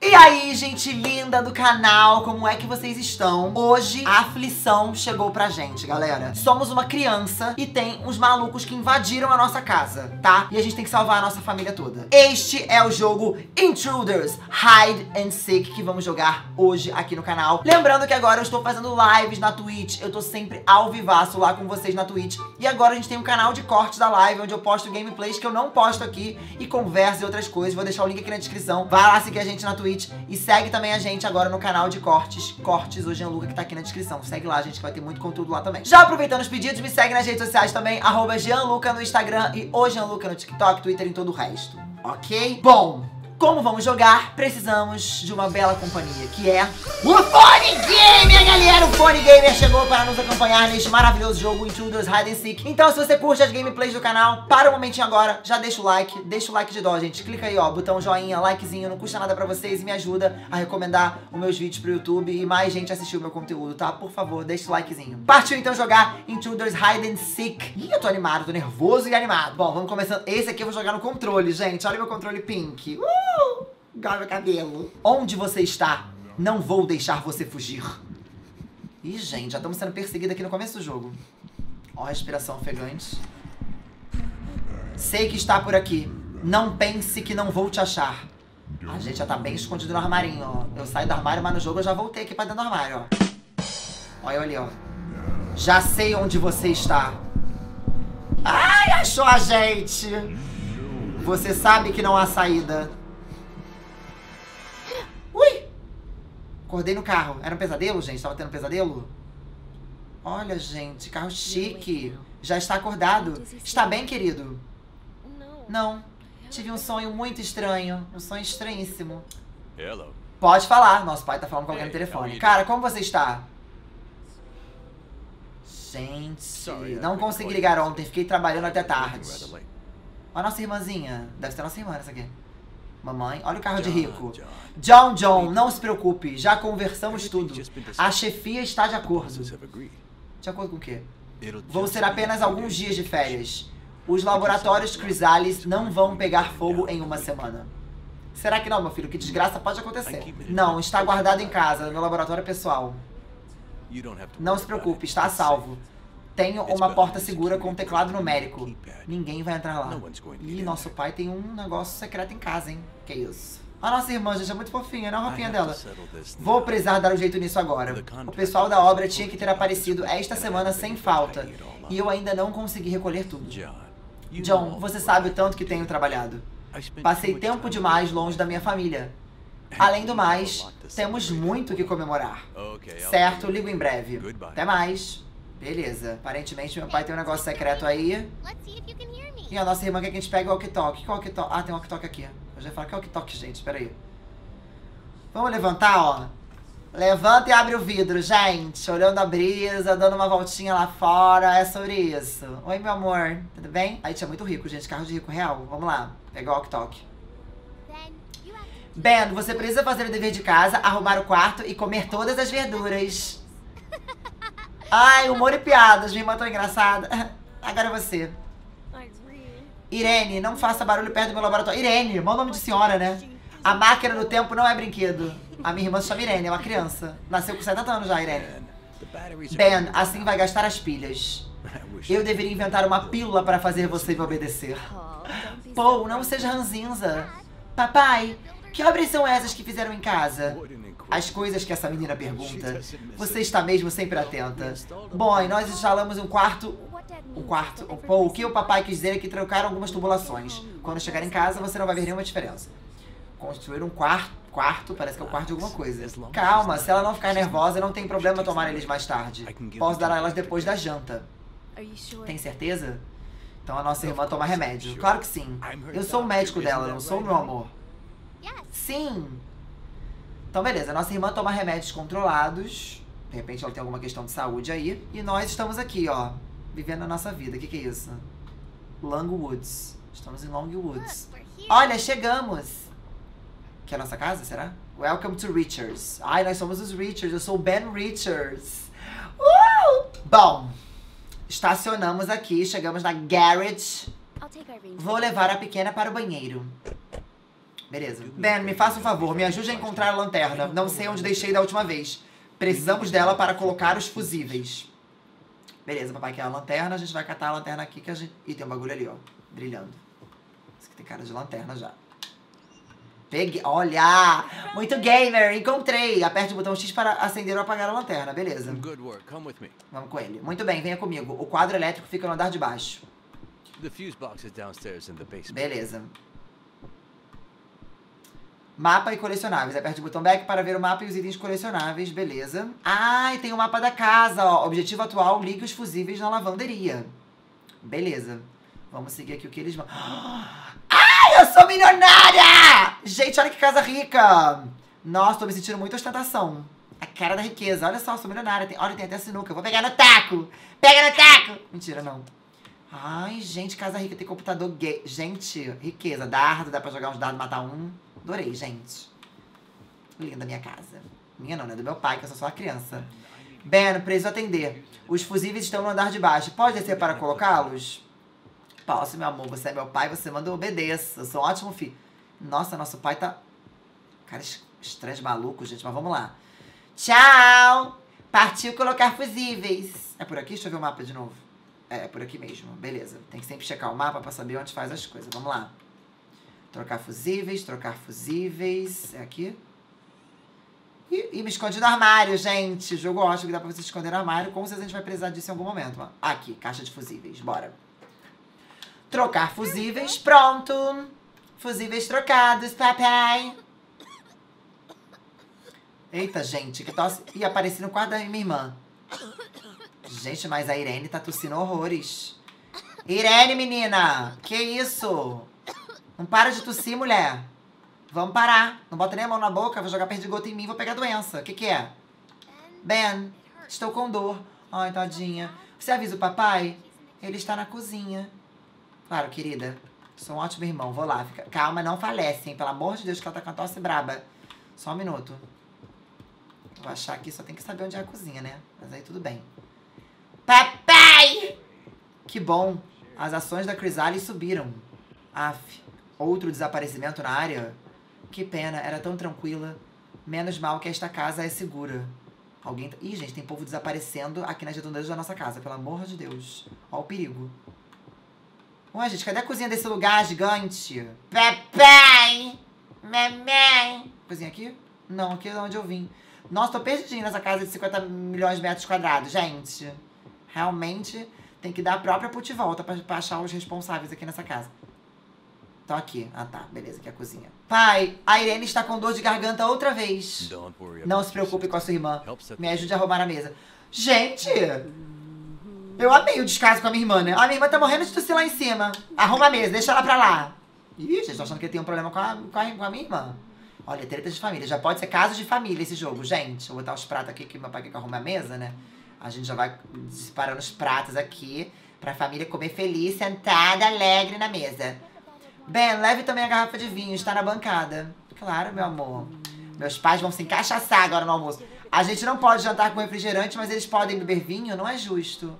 E aí, gente linda do canal, como é que vocês estão? Hoje, a aflição chegou pra gente, galera. Somos uma criança e tem uns malucos que invadiram a nossa casa, tá? E a gente tem que salvar a nossa família toda. Este é o jogo Intruders Hide and Seek, que vamos jogar hoje aqui no canal. Lembrando que agora eu estou fazendo lives na Twitch, eu tô sempre ao vivaço lá com vocês na Twitch. E agora a gente tem um canal de cortes da live, onde eu posto gameplays que eu não posto aqui e converso e outras coisas. Vou deixar o link aqui na descrição. Vai lá seguir a gente na Twitch. E segue também a gente agora no canal de cortes o Jean Luca, que tá aqui na descrição. Segue lá, gente, que vai ter muito conteúdo lá também. Já aproveitando os pedidos, me segue nas redes sociais também, @JeanLuca no Instagram e o Jean Luca no TikTok, Twitter e em todo o resto, ok? Bom, como vamos jogar, precisamos de uma bela companhia, que é o Fone Gamer, galera! O Fone Gamer chegou para nos acompanhar neste maravilhoso jogo Intruders Hide and Seek. Então, se você curte as gameplays do canal, para um momentinho agora, já deixa o like de dó, gente. Clica aí, ó, botão joinha, likezinho, não custa nada pra vocês e me ajuda a recomendar os meus vídeos pro YouTube e mais gente assistir o meu conteúdo, tá? Por favor, deixa o likezinho. Partiu, então, jogar Intruders Hide and Seek. Ih, eu tô animado, tô nervoso e animado. Bom, vamos começando. Esse aqui eu vou jogar no controle, gente. Olha meu controle pink. Igual meu cabelo. Onde você está? Não vou deixar você fugir. Ih, gente, já estamos sendo perseguidos aqui no começo do jogo. Ó, respiração ofegante. Sei que está por aqui. Não pense que não vou te achar. A gente já tá bem escondido no armarinho, ó. Eu saio do armário, mas no jogo eu já voltei aqui pra dentro do armário, ó. Olha ali, ó. Já sei onde você está. Ai, achou a gente! Você sabe que não há saída. Ui! Acordei no carro. Era um pesadelo, gente? Tava tendo um pesadelo? Olha, gente, carro chique. Já está acordado. Está bem, querido? Não. Tive um sonho muito estranho. Um sonho estranhíssimo. Pode falar. Nosso pai tá falando com alguém no telefone. Cara, como você está? Gente, não consegui ligar ontem. Fiquei trabalhando até tarde. Olha a nossa irmãzinha. Deve ser nossa irmã essa aqui. Mamãe, olha o carro de rico. John, não se preocupe. Já conversamos tudo. A chefia está de acordo. De acordo com o quê? Vão ser apenas alguns dias de férias. Os laboratórios Chrysalis não vão pegar fogo em uma semana. Será que não, meu filho? Que desgraça pode acontecer. Não, está guardado em casa, no meu laboratório pessoal. Não se preocupe, está a salvo. Tenho uma porta segura com um teclado numérico. Ninguém vai entrar lá. Ih, nosso pai tem um negócio secreto em casa, hein? Que isso? A nossa irmã, gente, é muito fofinha, não é a roupinha dela? Vou precisar dar um jeito nisso agora. O pessoal da obra tinha que ter aparecido esta semana sem falta. E eu ainda não consegui recolher tudo. John, você sabe o tanto que tenho trabalhado. Passei tempo demais longe da minha família. Além do mais, temos muito que comemorar. Certo, ligo em breve. Até mais. Beleza, aparentemente meu pai tem um negócio secreto aí. E a nossa irmã quer que a gente pegue o walkie-talkie. Qual walkie-talkie? Ah, tem um walkie-talkie aqui. Eu já ia falar que é walkie-talkie, gente, peraí. Vamos levantar, ó. Levanta e abre o vidro, gente. Olhando a brisa, dando uma voltinha lá fora. É sobre isso. Oi, meu amor, tudo bem? Aí tinha muito rico, gente, carro de rico real. Vamos lá, pegar o walkie-talkie. Ben, você precisa fazer o dever de casa, arrumar o quarto e comer todas as verduras. Ai, humor e piadas, minha irmã tão engraçada. Agora é você. Irene, não faça barulho perto do meu laboratório. Irene, mau nome de senhora, né? A máquina do tempo não é brinquedo. A minha irmã se chama Irene, é uma criança. Nasceu com 70 anos já, Irene. Ben, assim vai gastar as pilhas. Eu deveria inventar uma pílula para fazer você me obedecer. Paul, não seja ranzinza. Papai, que obras são essas que fizeram em casa? As coisas que essa menina pergunta. Você está mesmo sempre atenta. Bom, e nós instalamos um quarto... Um quarto? O que o papai quis dizer é que trocaram algumas tubulações. Quando chegar em casa, você não vai ver nenhuma diferença. Construir um quarto... Quarto? Parece que é o quarto de alguma coisa. Calma, se ela não ficar nervosa, não tem problema tomar eles mais tarde. Posso dar a elas depois da janta. Tem certeza? Então a nossa irmã toma remédio. Claro que sim. Eu sou o médico dela, não sou o meu amor. Sim! Então, beleza. Nossa irmã toma remédios controlados. De repente, ela tem alguma questão de saúde aí. E nós estamos aqui, ó. Vivendo a nossa vida. O que é isso? Longwoods. Estamos em Longwoods. Olha, chegamos! Que é a nossa casa, será? Welcome to Richards. Ai, nós somos os Richards. Eu sou o Ben Richards. Bom, estacionamos aqui. Chegamos na garage. Vou levar a pequena para o banheiro. Beleza. Ben, me faça um favor, me ajude a encontrar a lanterna. Não sei onde deixei da última vez. Precisamos dela para colocar os fusíveis. Beleza, papai quer a lanterna. A gente vai catar a lanterna aqui que a gente... Ih, tem um bagulho ali, ó. Brilhando. Isso aqui tem cara de lanterna já. Peguei. Olha! Muito gamer! Encontrei! Aperte o botão X para acender ou apagar a lanterna. Beleza. Vamos com ele. Muito bem, venha comigo. O quadro elétrico fica no andar de baixo. Beleza. Mapa e colecionáveis. Aperte o botão back para ver o mapa e os itens colecionáveis. Beleza. Ah, e tem o mapa da casa, ó. Objetivo atual, ligue os fusíveis na lavanderia. Beleza. Vamos seguir aqui o que eles vão... Ai, eu sou milionária! Gente, olha que casa rica! Nossa, tô me sentindo muito ostentação. A cara da riqueza. Olha só, eu sou milionária. Tem... Olha, tem até sinuca. Eu vou pegar no taco! Pega no taco! Mentira, não. Ai, gente, casa rica. Tem computador gay. Gente, riqueza. Dardo, dá pra jogar uns dados, matar um. Adorei, gente. Linda minha casa. Minha não, né? Do meu pai, que eu sou só uma criança. Ben, preciso atender. Os fusíveis estão no andar de baixo. Pode descer para colocá-los? Posso, meu amor. Você é meu pai, você manda, eu obedeço. Eu sou um ótimo filho. Nossa, nosso pai tá... Cara, estranho, maluco, gente. Mas vamos lá. Tchau! Partiu colocar fusíveis. É por aqui? Deixa eu ver o mapa de novo. É, é por aqui mesmo. Beleza. Tem que sempre checar o mapa pra saber onde faz as coisas. Vamos lá. Trocar fusíveis, É aqui. E me esconde no armário, gente. Jogo ótimo que dá pra você esconder no armário. Com certeza a gente vai precisar disso em algum momento, mano. Aqui, caixa de fusíveis. Bora. Trocar fusíveis. Pronto. Fusíveis trocados, papai. Eita, gente, que tosse. Ih, apareci no quarto da minha irmã. Gente, mas a Irene tá tossindo horrores. Irene, menina! Que isso? Não para de tossir, mulher. Vamos parar. Não bota nem a mão na boca, vou jogar perdigoto em mim, vou pegar a doença. O que que é? Ben, estou com dor. Ai, tadinha. Você avisa o papai? Ele está na cozinha. Claro, querida. Sou um ótimo irmão, vou lá. Fica... Calma, não falece, hein? Pelo amor de Deus, que ela tá com a tosse braba. Só um minuto. Vou achar aqui, só tem que saber onde é a cozinha, né? Mas aí tudo bem. Papai! Que bom. As ações da Chrysalis subiram. Aff. Outro desaparecimento na área? Que pena, era tão tranquila. Menos mal que esta casa é segura. Alguém... Ih, gente, tem povo desaparecendo aqui nas redondezas da nossa casa. Pelo amor de Deus. Ó o perigo. Ué, gente, cadê a cozinha desse lugar gigante? Papai! Mamãe! Cozinha aqui? Não, aqui é onde eu vim. Nossa, tô perdidinha nessa casa de 50 milhões de metros quadrados, gente. Realmente, tem que dar a própria putivolta pra achar os responsáveis aqui nessa casa. Então aqui. Ah, tá. Beleza, aqui é a cozinha. Pai, a Irene está com dor de garganta outra vez. Não se preocupe com a sua irmã. Me ajude a arrumar a mesa. Gente! Eu amei o descaso com a minha irmã, né? A minha irmã tá morrendo de tossir lá em cima. Arruma a mesa, deixa ela pra lá. Ih, gente, tô achando que ele tem um problema com a minha irmã. Olha, treta de família. Já pode ser casos de família esse jogo, gente. Vou botar os pratos aqui, que meu pai quer que arrume a mesa, né? A gente já vai disparando os pratos aqui pra família comer feliz, sentada, alegre na mesa. Ben, leve também a garrafa de vinho, está na bancada. Claro, meu amor. Meus pais vão se encaixaçar agora no almoço. A gente não pode jantar com refrigerante, mas eles podem beber vinho, não é justo.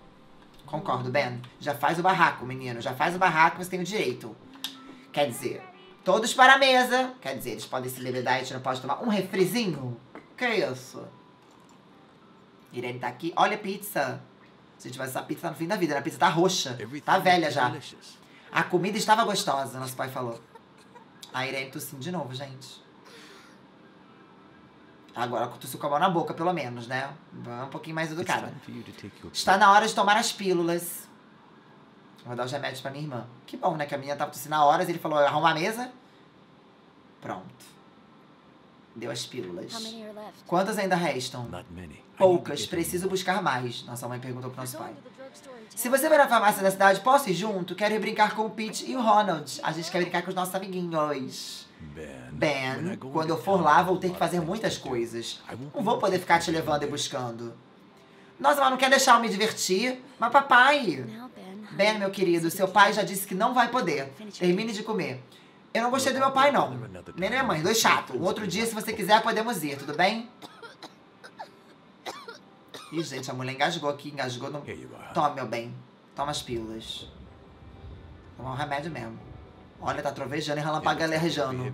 Concordo, Ben. Já faz o barraco, menino. Já faz o barraco, você tem o direito. Quer dizer, todos para a mesa. Quer dizer, eles podem se libertar e a gente não pode tomar um refrizinho? Que isso? Irene tá aqui. Olha a pizza. Gente, mas essa pizza tá no fim da vida, né? A pizza tá roxa. Tá velha já. A comida estava gostosa, nosso pai falou. A Irene tossiu de novo, gente. Agora tossiu com a mão na boca, pelo menos, né? Um pouquinho mais educada. Está na hora de tomar as pílulas. Vou dar os remédios pra minha irmã. Que bom, né? Que a menina tava tossindo há horas. Ele falou, arruma a mesa. Pronto. Deu as pílulas. Quantas ainda restam? Poucas. Preciso buscar mais. Nossa mãe perguntou pro nosso pai. Se você vai na farmácia da cidade, posso ir junto? Quero ir brincar com o Pete e o Ronald. A gente quer brincar com os nossos amiguinhos. Ben, quando eu for lá, vou ter que fazer muitas coisas. Não vou poder ficar te levando e buscando. Nossa, mas não quer deixar eu me divertir? Mas papai... Ben, meu querido, seu pai já disse que não vai poder. Termine de comer. Eu não gostei do meu pai, não. Nem da minha mãe, dois chato. Um outro dia, se você quiser, podemos ir, tudo bem? Ih, gente, a mulher engasgou aqui, engasgou no... Toma, meu bem. Toma as pílulas. Toma um remédio mesmo. Olha, tá trovejando e relampaguejando.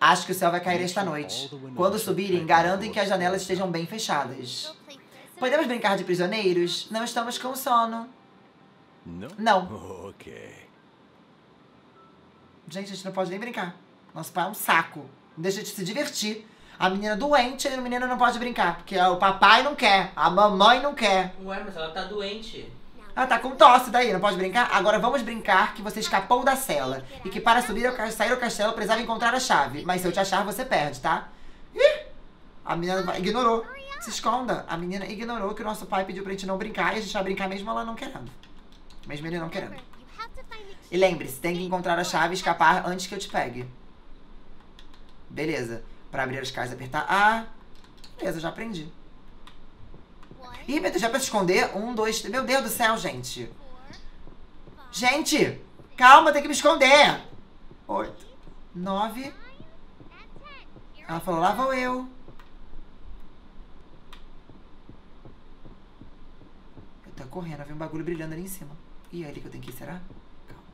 Acho que o céu vai cair esta noite. Quando subirem, garantem que as janelas estejam bem fechadas. Podemos brincar de prisioneiros? Não estamos com sono. Não. Ok. Gente, a gente não pode nem brincar. Nosso pai é um saco. Não deixa de se divertir. A menina doente e o menino não pode brincar. Porque o papai não quer, a mamãe não quer. Ué, mas ela tá doente. Ela tá com tosse daí, não pode brincar? Agora vamos brincar que você escapou da cela. E que para subir ou sair do castelo, precisava encontrar a chave. Mas se eu te achar, você perde, tá? Ih! A menina ignorou. Se esconda. A menina ignorou que o nosso pai pediu pra gente não brincar. E a gente vai brincar mesmo ela não querendo. Mesmo ele não querendo. E lembre-se, tem que encontrar a chave e escapar antes que eu te pegue. Beleza. Pra abrir as caixas, apertar A. Beleza, já aprendi. Ih, meu Deus, já pra se esconder? 1, 2, 3. Meu Deus do céu, gente. Gente, calma, tem que me esconder. 8, 9. Ela falou, lá vou eu. Eu tô correndo, vi um bagulho brilhando ali em cima. Ih, é ali que eu tenho que ir, será? Calma.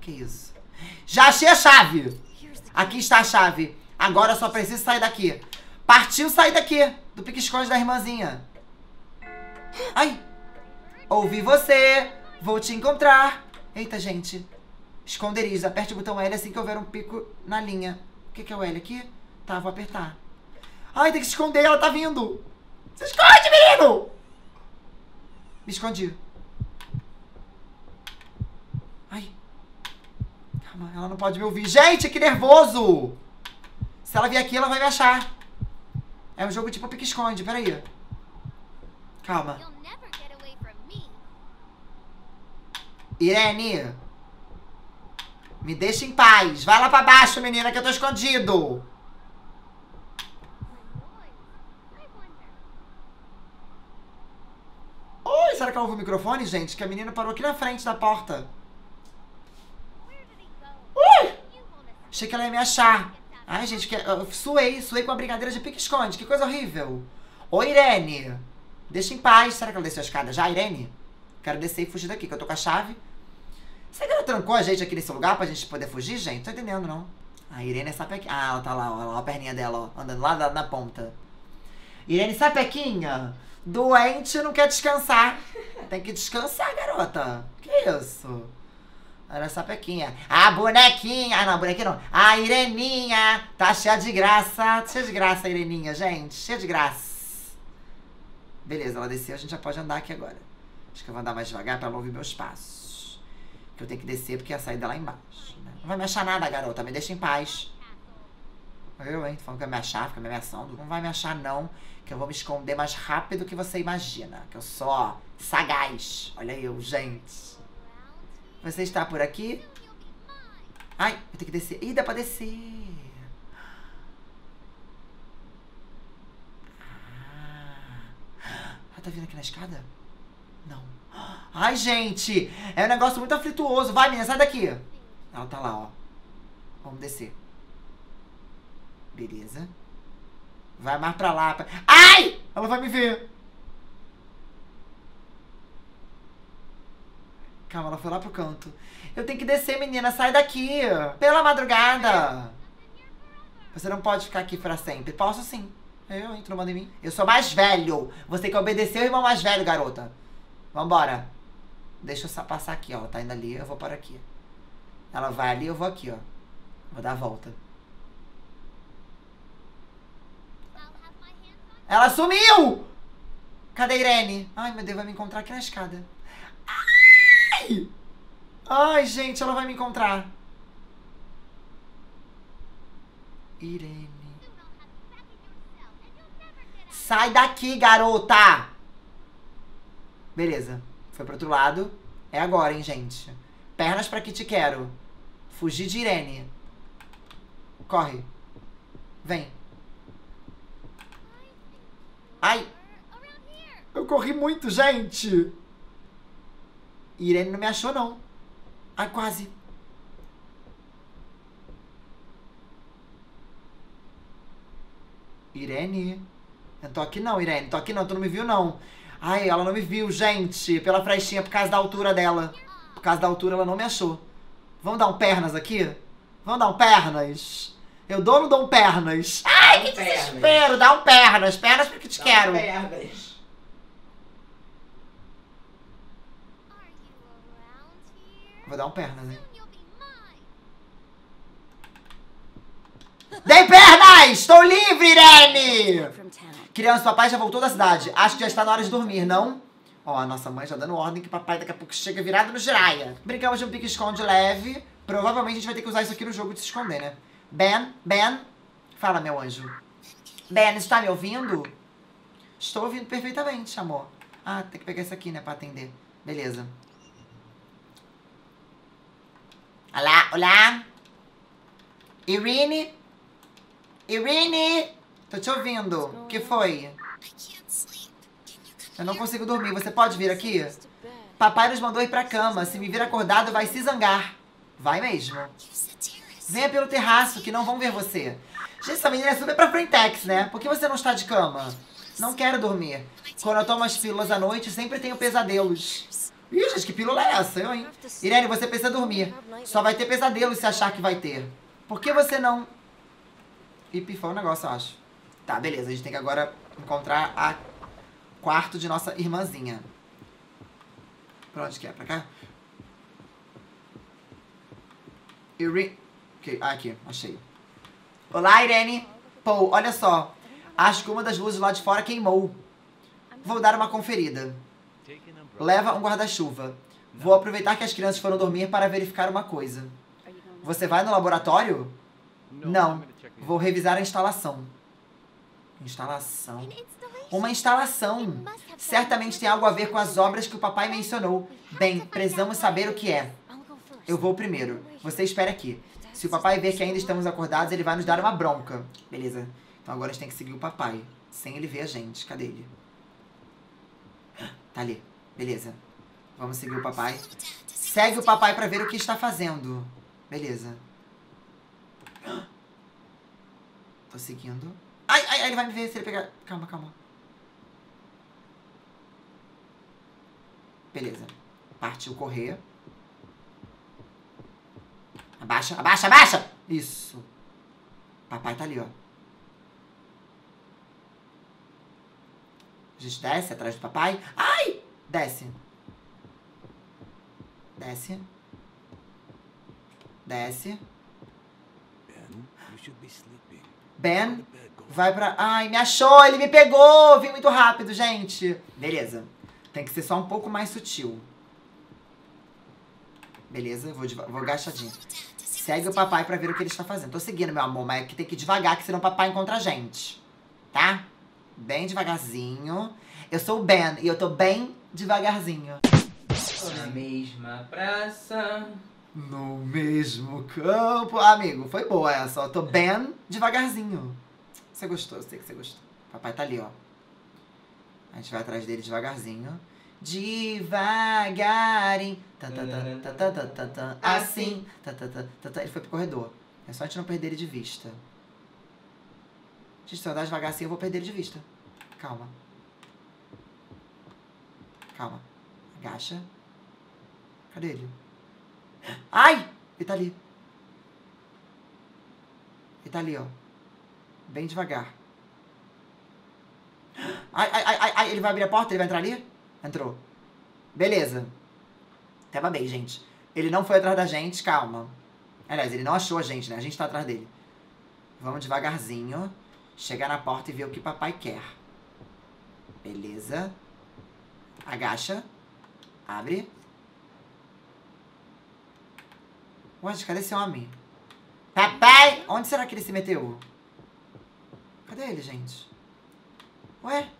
Que isso? Já achei a chave! Aqui está a chave. Agora só preciso sair daqui. Partiu sair daqui, do pique-esconde da irmãzinha. Ai! Ouvi você, vou te encontrar. Eita, gente. Esconderijo, aperte o botão L assim que houver um pico na linha. O que é o L aqui? Tá, vou apertar. Ai, tem que se esconder, ela tá vindo. Se esconde, menino! Me escondi. Ai. Calma, ela não pode me ouvir. Gente, que nervoso! Se ela vier aqui, ela vai me achar. É um jogo tipo pique-esconde, peraí. Calma. Irene! Me deixa em paz. Vai lá pra baixo, menina, que eu tô escondido. Oi, será que ela ouve o microfone, gente? Que a menina parou aqui na frente da porta. Ui! Achei que ela ia me achar. Ai, gente, eu suei com a brincadeira de pique-esconde. Que coisa horrível. Ô, Irene. Deixa em paz. Será que ela desceu a escada já, Irene? Quero descer e fugir daqui, que eu tô com a chave. Será que ela trancou a gente aqui nesse lugar pra gente poder fugir, gente? Tô entendendo, não. A Irene é sapequinha. Ah, ela tá lá, ó. A perninha dela, ó. Andando lá na ponta. Irene sapequinha. Doente não quer descansar. Tem que descansar, garota. Que isso? Olha essa pequinha. A bonequinha. Ah, não, a bonequinha não. A Ireninha. Tá cheia de graça. Cheia de graça, a Ireninha, gente. Cheia de graça. Beleza, ela desceu. A gente já pode andar aqui agora. Acho que eu vou andar mais devagar pra ela ouvir meus passos. Que eu tenho que descer porque a saída é lá embaixo. Né? Não vai me achar nada, garota. Me deixa em paz. Eu, hein? Tô falando que vai me achar, fica me ameaçando. Não vai me achar, não. Que eu vou me esconder mais rápido que você imagina. Que eu sou sagaz. Olha eu, gente. Você está por aqui? Ai, eu tenho que descer. Ih, dá pra descer. Ela tá vindo aqui na escada? Não. Ai, gente. É um negócio muito aflituoso. Vai, menina, sai daqui. Ela tá lá, ó. Vamos descer. Beleza. Vai mais pra lá. Ai! Ela vai me ver. Calma, ela foi lá pro canto. Eu tenho que descer, menina. Sai daqui. Pela madrugada. Você não pode ficar aqui pra sempre. Posso sim. Eu, hein? Tu não manda em mim? Eu sou mais velho. Você tem que obedecer o irmão mais velho, garota. Vambora. Deixa eu passar aqui, ó. Tá indo ali, eu vou por aqui. Ela vai ali, eu vou aqui, ó. Vou dar a volta. Ela sumiu! Cadê a Irene? Ai, meu Deus, vai me encontrar aqui na escada. Ai, gente, ela vai me encontrar. Irene. Sai daqui, garota! Beleza. Foi pro outro lado. É agora, hein, gente. Pernas pra que te quero. Fugir de Irene. Corre. Vem. Ai. Eu corri muito, gente. Irene não me achou, não. Ai, quase. Irene. Eu tô aqui não, Irene. Tô aqui não, tu não me viu, não. Ai, ela não me viu, gente. Pela frestinha, por causa da altura dela. Por causa da altura ela não me achou. Vamos dar um pernas aqui? Vamos dar um pernas? Eu dou ou não dou um pernas? Ai, que desespero! Dá um pernas. Pernas porque te quero. Pernas. Vou dar um pernas, hein? Dei pernas! Estou livre, Irene! Criança, papai já voltou da cidade. Acho que já está na hora de dormir, não? Ó, a nossa mãe já dando ordem que papai daqui a pouco chega virado no giraia. Brincamos de um pique-esconde leve. Provavelmente a gente vai ter que usar isso aqui no jogo de se esconder, né? Ben, Ben. Fala, meu anjo. Ben, está me ouvindo? Estou ouvindo perfeitamente, amor. Ah, tem que pegar isso aqui, né, pra atender. Beleza. Olá, olá. Irene? Irene! Tô te ouvindo. O que foi? Eu não consigo dormir. Você pode vir aqui? Papai nos mandou ir pra cama. Se me vir acordado, vai se zangar. Vai mesmo. Venha pelo terraço, que não vão ver você. Gente, essa menina é super pra frentex, né? Por que você não está de cama? Não quero dormir. Quando eu tomo as pílulas à noite, sempre tenho pesadelos. Ih, gente, que pílula é essa? Eu, hein? Irene, você precisa dormir. Só vai ter pesadelos se achar que vai ter. Por que você não... E pifou o negócio, eu acho. Tá, beleza. A gente tem que agora encontrar a quarto de nossa irmãzinha. Pra onde que é? Pra cá? Irene... Okay. Ah, aqui. Achei. Olá, Irene. Pô, olha só. Acho que uma das luzes lá de fora queimou. Vou dar uma conferida. Leva um guarda-chuva. Vou aproveitar que as crianças foram dormir para verificar uma coisa. Você vai no laboratório? Não. Vou revisar a instalação. Instalação? Uma instalação. Certamente tem algo a ver com as obras que o papai mencionou. Bem, precisamos saber o que é. Eu vou primeiro. Você espera aqui. Se o papai ver que ainda estamos acordados, ele vai nos dar uma bronca. Beleza. Então agora a gente tem que seguir o papai. Sem ele ver a gente. Cadê ele? Tá ali. Beleza. Vamos seguir o papai. Segue o papai pra ver o que está fazendo. Beleza. Tô seguindo. Ai, ai, ai, ele vai me ver se ele pegar... Calma, calma. Beleza. Partiu correr. Abaixa, abaixa, abaixa! Isso. Papai tá ali, ó. A gente desce atrás do papai. Ai! Desce. Desce. Desce. Ben, vai pra... Ai, me achou! Ele me pegou! Vim muito rápido, gente! Beleza. Tem que ser só um pouco mais sutil. Beleza, vou agachadinho. Segue o papai pra ver o que ele está fazendo. Tô seguindo, meu amor, mas é que tem que ir devagar, que senão o papai encontra a gente. Tá? Bem devagarzinho. Eu sou o Ben e eu tô bem devagarzinho. Na mesma praça... No mesmo campo. Amigo, foi boa essa, ó. Tô bem devagarzinho. Você gostou, eu sei que você gostou. Papai tá ali, ó. A gente vai atrás dele devagarzinho. Devagarinho. Assim. Ele foi pro corredor. É só a gente não perder ele de vista. Gente, se eu andar devagar assim, eu vou perder ele de vista. Calma. Calma. Agacha. Cadê ele? Ai! Ele tá ali. Ele tá ali, ó. Bem devagar. Ai, ai, ai, ai. Ele vai abrir a porta? Ele vai entrar ali? Entrou. Beleza. Até babei, gente. Ele não foi atrás da gente, calma. Aliás, ele não achou a gente, né? A gente tá atrás dele. Vamos devagarzinho. Chegar na porta e ver o que papai quer. Beleza. Agacha. Abre. Onde? Cadê esse homem? Papai! Onde será que ele se meteu? Cadê ele, gente? Ué?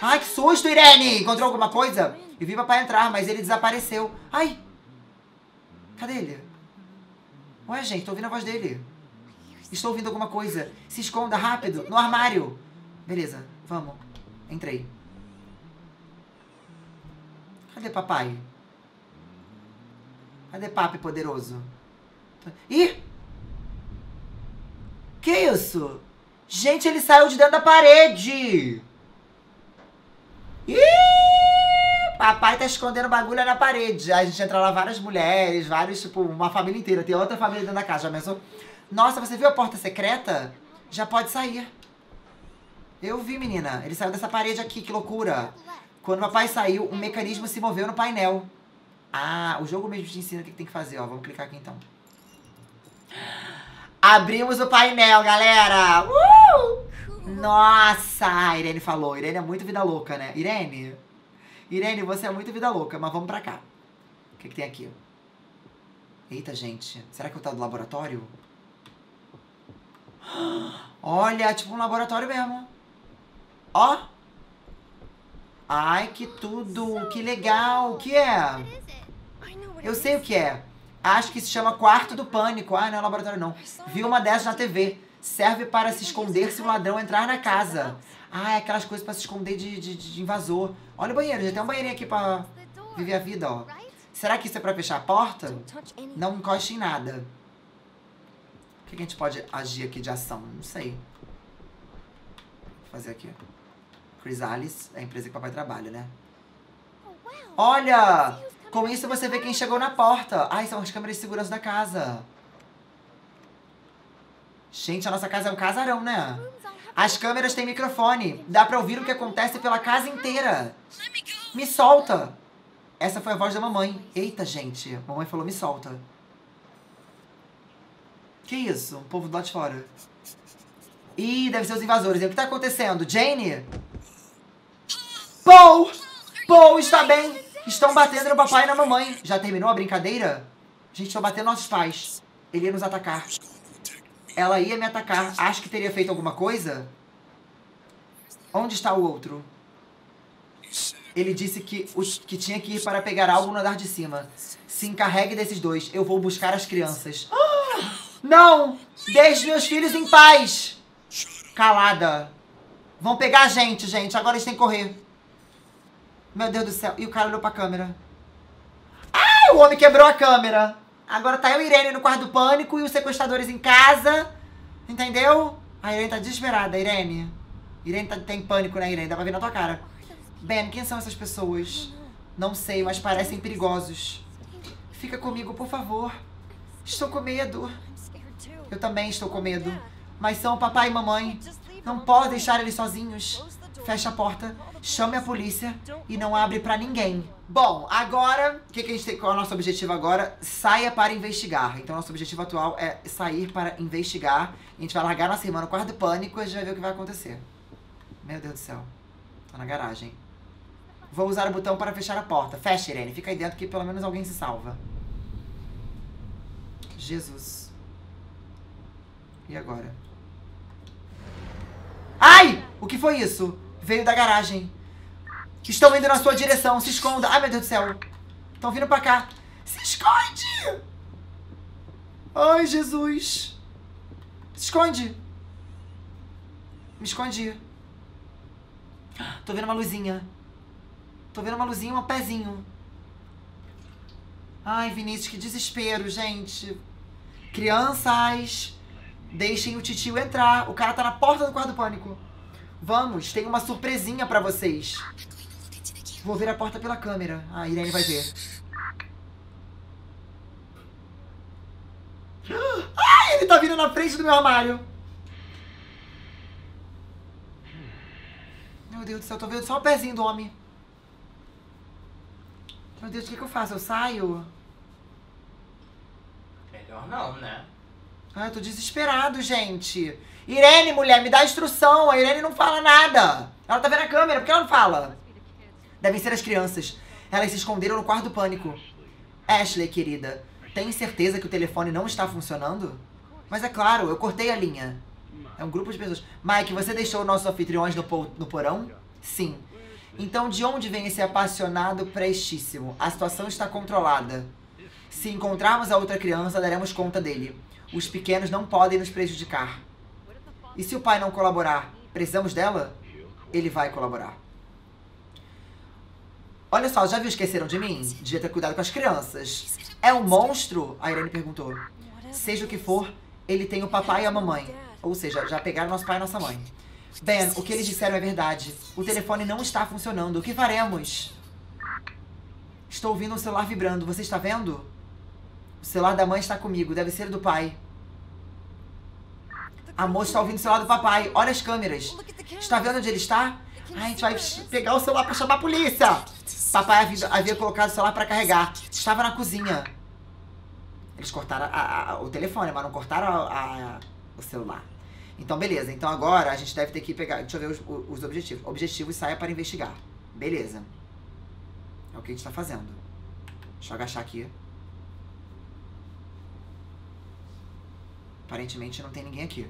Ai, que susto, Irene! Encontrou alguma coisa? Eu vi papai entrar, mas ele desapareceu. Ai! Cadê ele? Ué, gente, tô ouvindo a voz dele. Estou ouvindo alguma coisa. Se esconda rápido, no armário. Beleza, vamos. Entrei. Cadê papai? Cadê papi poderoso? Ih! Que isso? Gente, ele saiu de dentro da parede! Ih! papai tá escondendo bagulho na parede. Aí a gente entra lá, várias mulheres, vários, tipo, uma família inteira. Tem outra família dentro da casa, já pensou? Nossa, você viu a porta secreta? Já pode sair. Eu vi, menina. Ele saiu dessa parede aqui, que loucura. Quando o papai saiu, um mecanismo se moveu no painel. Ah, o jogo mesmo te ensina o que tem que fazer, ó. Vamos clicar aqui, então. Abrimos o painel, galera! Nossa! A Irene falou. Irene é muito vida louca, né? Irene? Irene, você é muito vida louca, mas vamos pra cá. O que que tem aqui? Eita, gente. Será que eu tô do laboratório? Olha, tipo um laboratório mesmo. Ó! Ai, que tudo! Que legal! O que é? Eu sei o que é. Acho que se chama Quarto do Pânico. Ah, não é laboratório, não. Vi uma dessas na TV. Serve para se esconder se um ladrão entrar na casa. Ah, é aquelas coisas para se esconder de invasor. Olha o banheiro, já tem um banheirinho aqui para viver a vida, ó. Será que isso é para fechar a porta? Não encoste em nada. O que a gente pode agir aqui de ação? Não sei. Vou fazer aqui. Chrysalis é a empresa que o papai trabalha, né? Olha! Com isso você vê quem chegou na porta. Ai, são as câmeras de segurança da casa. Gente, a nossa casa é um casarão, né? As câmeras têm microfone. Dá pra ouvir o que acontece pela casa inteira. Me solta! Essa foi a voz da mamãe. Eita, gente. Mamãe falou, me solta. Que isso? Um povo do lado de fora. Ih, deve ser os invasores. E o que tá acontecendo? Jane? Paul! Paul está bem! Estão batendo no papai e na mamãe. Já terminou a brincadeira? Gente, estão batendo nossos pais. Ele ia nos atacar. Ela ia me atacar. Acho que teria feito alguma coisa? Onde está o outro? Ele disse que tinha que ir para pegar algo no andar de cima. Se encarregue desses dois. Eu vou buscar as crianças. Ah, não! Deixe meus filhos em paz! Calada. Vão pegar a gente, gente. Agora eles têm que correr. Meu Deus do céu. E o cara olhou pra câmera. Ah, o homem quebrou a câmera. Agora tá eu e Irene no quarto do pânico e os sequestradores em casa. Entendeu? A Irene tá desesperada, Irene. Irene tem pânico, né, Irene? Dá pra ver na tua cara. Ben, quem são essas pessoas? Não sei, mas parecem perigosos. Fica comigo, por favor. Estou com medo. Eu também estou com medo. Mas são papai e mamãe. Não pode deixar eles sozinhos. Fecha a porta, chame a polícia e não abre pra ninguém. Bom, agora, o que a gente tem? Qual é o nosso objetivo agora? Saia para investigar. Então, nosso objetivo atual é sair para investigar. A gente vai largar nossa irmã no quarto do pânico e a gente vai ver o que vai acontecer. Meu Deus do céu. Tô na garagem. Vou usar o botão para fechar a porta. Fecha, Irene. Fica aí dentro que pelo menos alguém se salva. Jesus. E agora? Ai! O que foi isso? Veio da garagem. Estão indo na sua direção. Se esconda. Ai, meu Deus do céu. Estão vindo pra cá. Se esconde! Ai, Jesus. Se esconde. Me escondi. Tô vendo uma luzinha. Tô vendo uma luzinha e um pezinho. Ai, Vinícius, que desespero, gente. Crianças, deixem o titio entrar. O cara tá na porta do quarto do pânico. Vamos, tem uma surpresinha pra vocês. Vou ver a porta pela câmera. A Irene vai ver. Ah, ele tá vindo na frente do meu armário. Meu Deus do céu, eu tô vendo só o pezinho do homem. Meu Deus, o que que eu faço? Eu saio? Melhor não, né? Ah, eu tô desesperado, gente. Irene, mulher, me dá instrução. A Irene não fala nada. Ela tá vendo a câmera, por que ela não fala? Devem ser as crianças. Elas se esconderam no quarto do pânico. Ashley, querida, tem certeza que o telefone não está funcionando? Mas é claro, eu cortei a linha. É um grupo de pessoas. Mike, você deixou nossos anfitriões no porão? Sim. Então, de onde vem esse apaixonado prestíssimo? A situação está controlada. Se encontrarmos a outra criança, daremos conta dele. Os pequenos não podem nos prejudicar. E se o pai não colaborar, precisamos dela? Ele vai colaborar. Olha só, já viu Esqueceram de Mim? Devia ter cuidado com as crianças. É um monstro? A Irene perguntou. Seja o que for, ele tem o papai e a mamãe. Ou seja, já pegaram nosso pai e nossa mãe. Ben, o que eles disseram é verdade. O telefone não está funcionando. O que faremos? Estou ouvindo o celular vibrando. Você está vendo? O celular da mãe está comigo. Deve ser do pai. A moça está ouvindo o celular do papai. Olha as câmeras. Está vendo onde ele está? Ai, a gente vai pegar o celular para chamar a polícia. Papai havia colocado o celular para carregar. Estava na cozinha. Eles cortaram o telefone, mas não cortaram o celular. Então, beleza. Então, agora a gente deve ter que pegar... Deixa eu ver os objetivos. Objetivos: saia para investigar. Beleza. É o que a gente tá fazendo. Deixa eu agachar aqui. Aparentemente não tem ninguém aqui.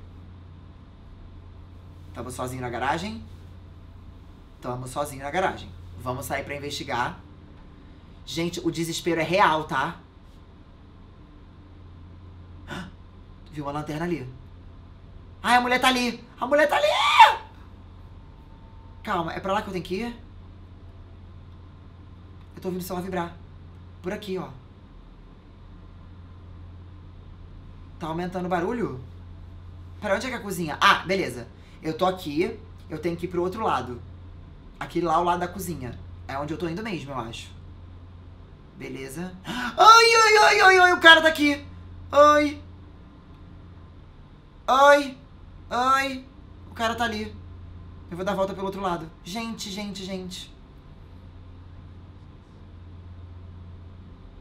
Tava sozinho na garagem. Tamo sozinho na garagem. Vamos sair pra investigar. Gente, o desespero é real, tá? Vi uma lanterna ali. Ai, a mulher tá ali! A mulher tá ali! Calma, é pra lá que eu tenho que ir? Eu tô ouvindo o celular vibrar. Por aqui, ó. Tá aumentando o barulho? Pra onde é que é a cozinha? Ah, beleza. Eu tô aqui, eu tenho que ir pro outro lado. Aquele lá, o lado da cozinha. É onde eu tô indo mesmo, eu acho. Beleza. Ai, o cara tá aqui! Ai! O cara tá ali. Eu vou dar a volta pelo outro lado. Gente.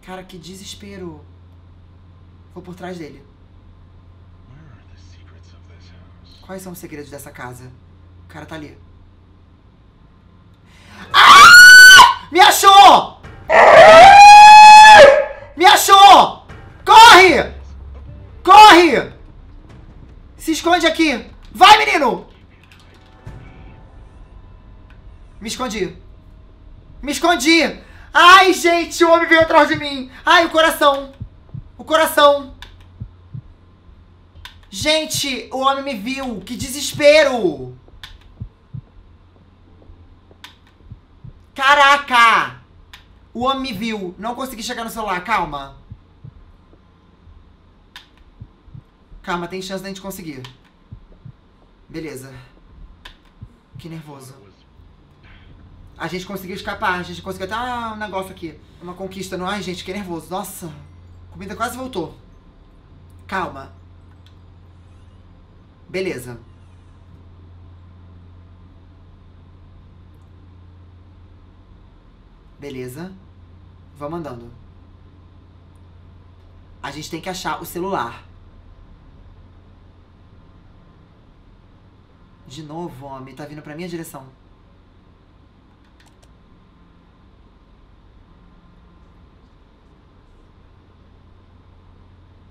Cara, que desespero. Vou por trás dele. Quais são os segredos dessa casa? O cara tá ali. Ah! Me achou! Me achou! Corre! Corre! Se esconde aqui. Vai, menino! Me escondi. Me escondi! Ai, gente, o homem veio atrás de mim. Ai, o coração. O coração. Gente, o homem me viu. Que desespero. Caraca. O homem me viu. Não consegui chegar no celular. Calma. Calma, tem chance da gente conseguir. Beleza. Que nervoso. A gente conseguiu escapar, a gente conseguiu até um negócio aqui. Uma conquista, não? Ai, gente, que nervoso. Nossa, a comida quase voltou. Calma. Beleza. Beleza. Vamos andando. A gente tem que achar o celular. De novo, homem. Tá vindo pra minha direção.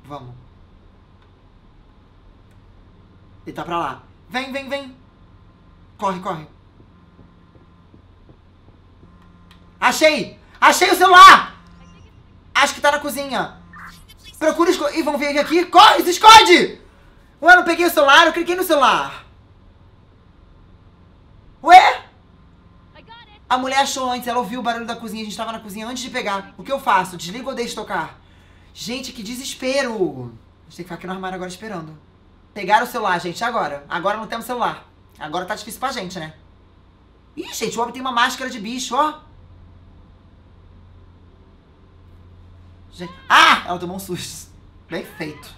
Vamos. Ele tá pra lá. Vem. Corre. Achei! Achei o celular! Acho que tá na cozinha. Procura e vão vir aqui. Corre, se esconde! Ué, eu não peguei o celular, eu cliquei no celular. Ué? A mulher achou antes, ela ouviu o barulho da cozinha. A gente tava na cozinha antes de pegar. O que eu faço? Desligo ou deixo tocar? Gente, que desespero! A gente tem que ficar aqui no armário agora esperando. Pegaram o celular, gente, agora. Agora não temos celular. Agora tá difícil pra gente, né? Ih, gente, o homem tem uma máscara de bicho, ó. Gente... Ah! Ela tomou um susto. Bem feito.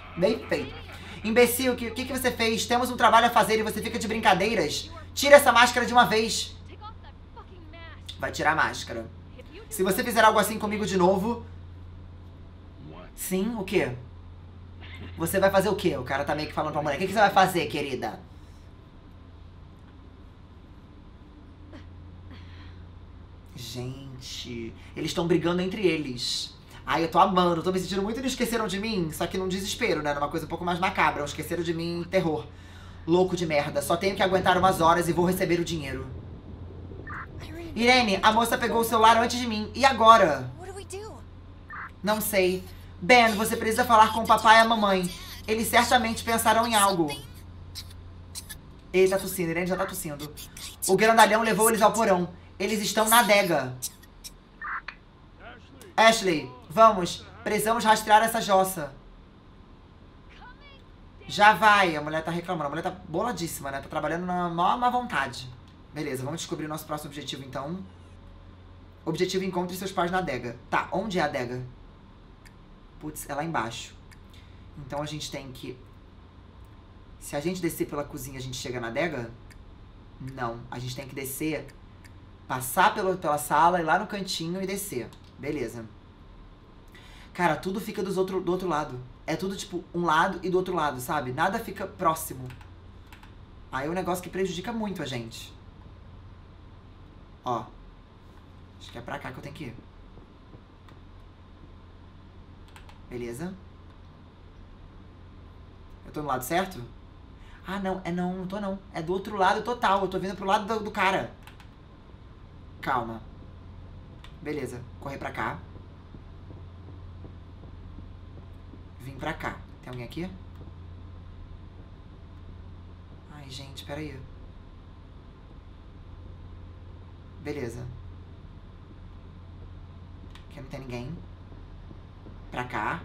Imbecil, o que você fez? Temos um trabalho a fazer e você fica de brincadeiras. Tira essa máscara de uma vez. Vai tirar a máscara. Se você fizer algo assim comigo de novo... Sim, o quê? Você vai fazer o quê? O cara tá meio que falando pra mulher. O que você vai fazer, querida? Gente, eles estão brigando entre eles. Ai, eu tô amando. Eu tô me sentindo muito no Esqueceram de Mim, só que num desespero, né? Numa coisa um pouco mais macabra. Esqueceram de Mim, terror. Louco de merda. Só tenho que aguentar umas horas e vou receber o dinheiro. Irene, a moça pegou o celular antes de mim. E agora? Não sei. Ben, você precisa falar com o papai e a mamãe. Eles certamente pensaram em algo. Ele tá tossindo, Irene já tá tossindo. O grandalhão levou eles ao porão. Eles estão na adega. Ashley, vamos. Precisamos rastrear essa jossa. Já vai. A mulher tá reclamando. A mulher tá boladíssima, né? Tá trabalhando na maior má vontade. Beleza, vamos descobrir o nosso próximo objetivo, então. Objetivo: encontre seus pais na adega. Tá, onde é a adega? Putz, é lá embaixo. Então a gente tem que... Se a gente descer pela cozinha, a gente chega na adega? Não. A gente tem que descer, passar pela sala, ir lá no cantinho e descer. Beleza. Cara, tudo fica do outro lado. É tudo tipo um lado e do outro lado, sabe? Nada fica próximo. Aí é um negócio que prejudica muito a gente. Ó. Acho que é pra cá que eu tenho que ir. Beleza. Eu tô no lado certo? Ah, não. É não, não tô não. É do outro lado total. Eu tô vindo pro lado do cara. Calma. Beleza. Correr pra cá. Vim pra cá. Tem alguém aqui? Ai, gente, peraí. Beleza. Aqui não tem ninguém. Pra cá.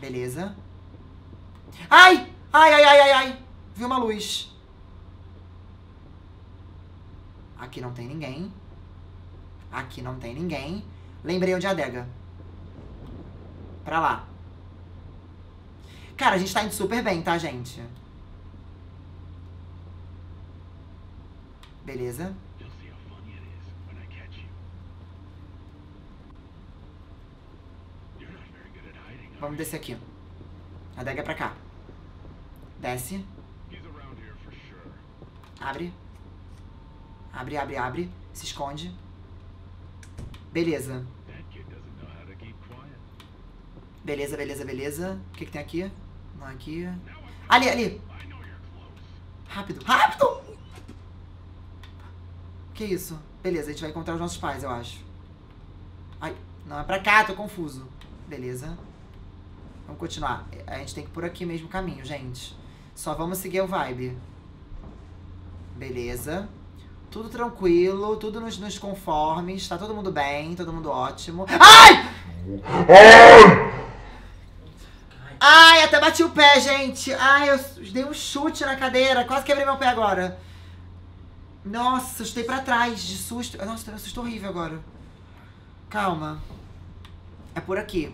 Beleza. Ai! Ai, ai, ai, ai, ai! Vi uma luz. Aqui não tem ninguém. Aqui não tem ninguém. Lembrei onde é a adega. Pra lá. Cara, a gente tá indo super bem, tá, gente? Beleza. Vamos descer aqui. A adega é pra cá. Desce. Abre. Abre, abre, abre. Se esconde. Beleza. Beleza, beleza, beleza. O que que tem aqui? Não, aqui. Ali, ali! Rápido, rápido! Que isso? Beleza, a gente vai encontrar os nossos pais, eu acho. Ai, não, é pra cá, tô confuso. Beleza. Vamos continuar. A gente tem que ir por aqui mesmo caminho, gente. Só vamos seguir o vibe. Beleza. Tudo tranquilo, tudo nos conformes. Tá todo mundo bem, todo mundo ótimo. Ai! Ai! Ai, até bati o pé, gente. Ai, eu dei um chute na cadeira. Quase quebrei meu pé agora. Nossa, eu chutei pra trás de susto. Nossa, um susto horrível agora. Calma. É por aqui.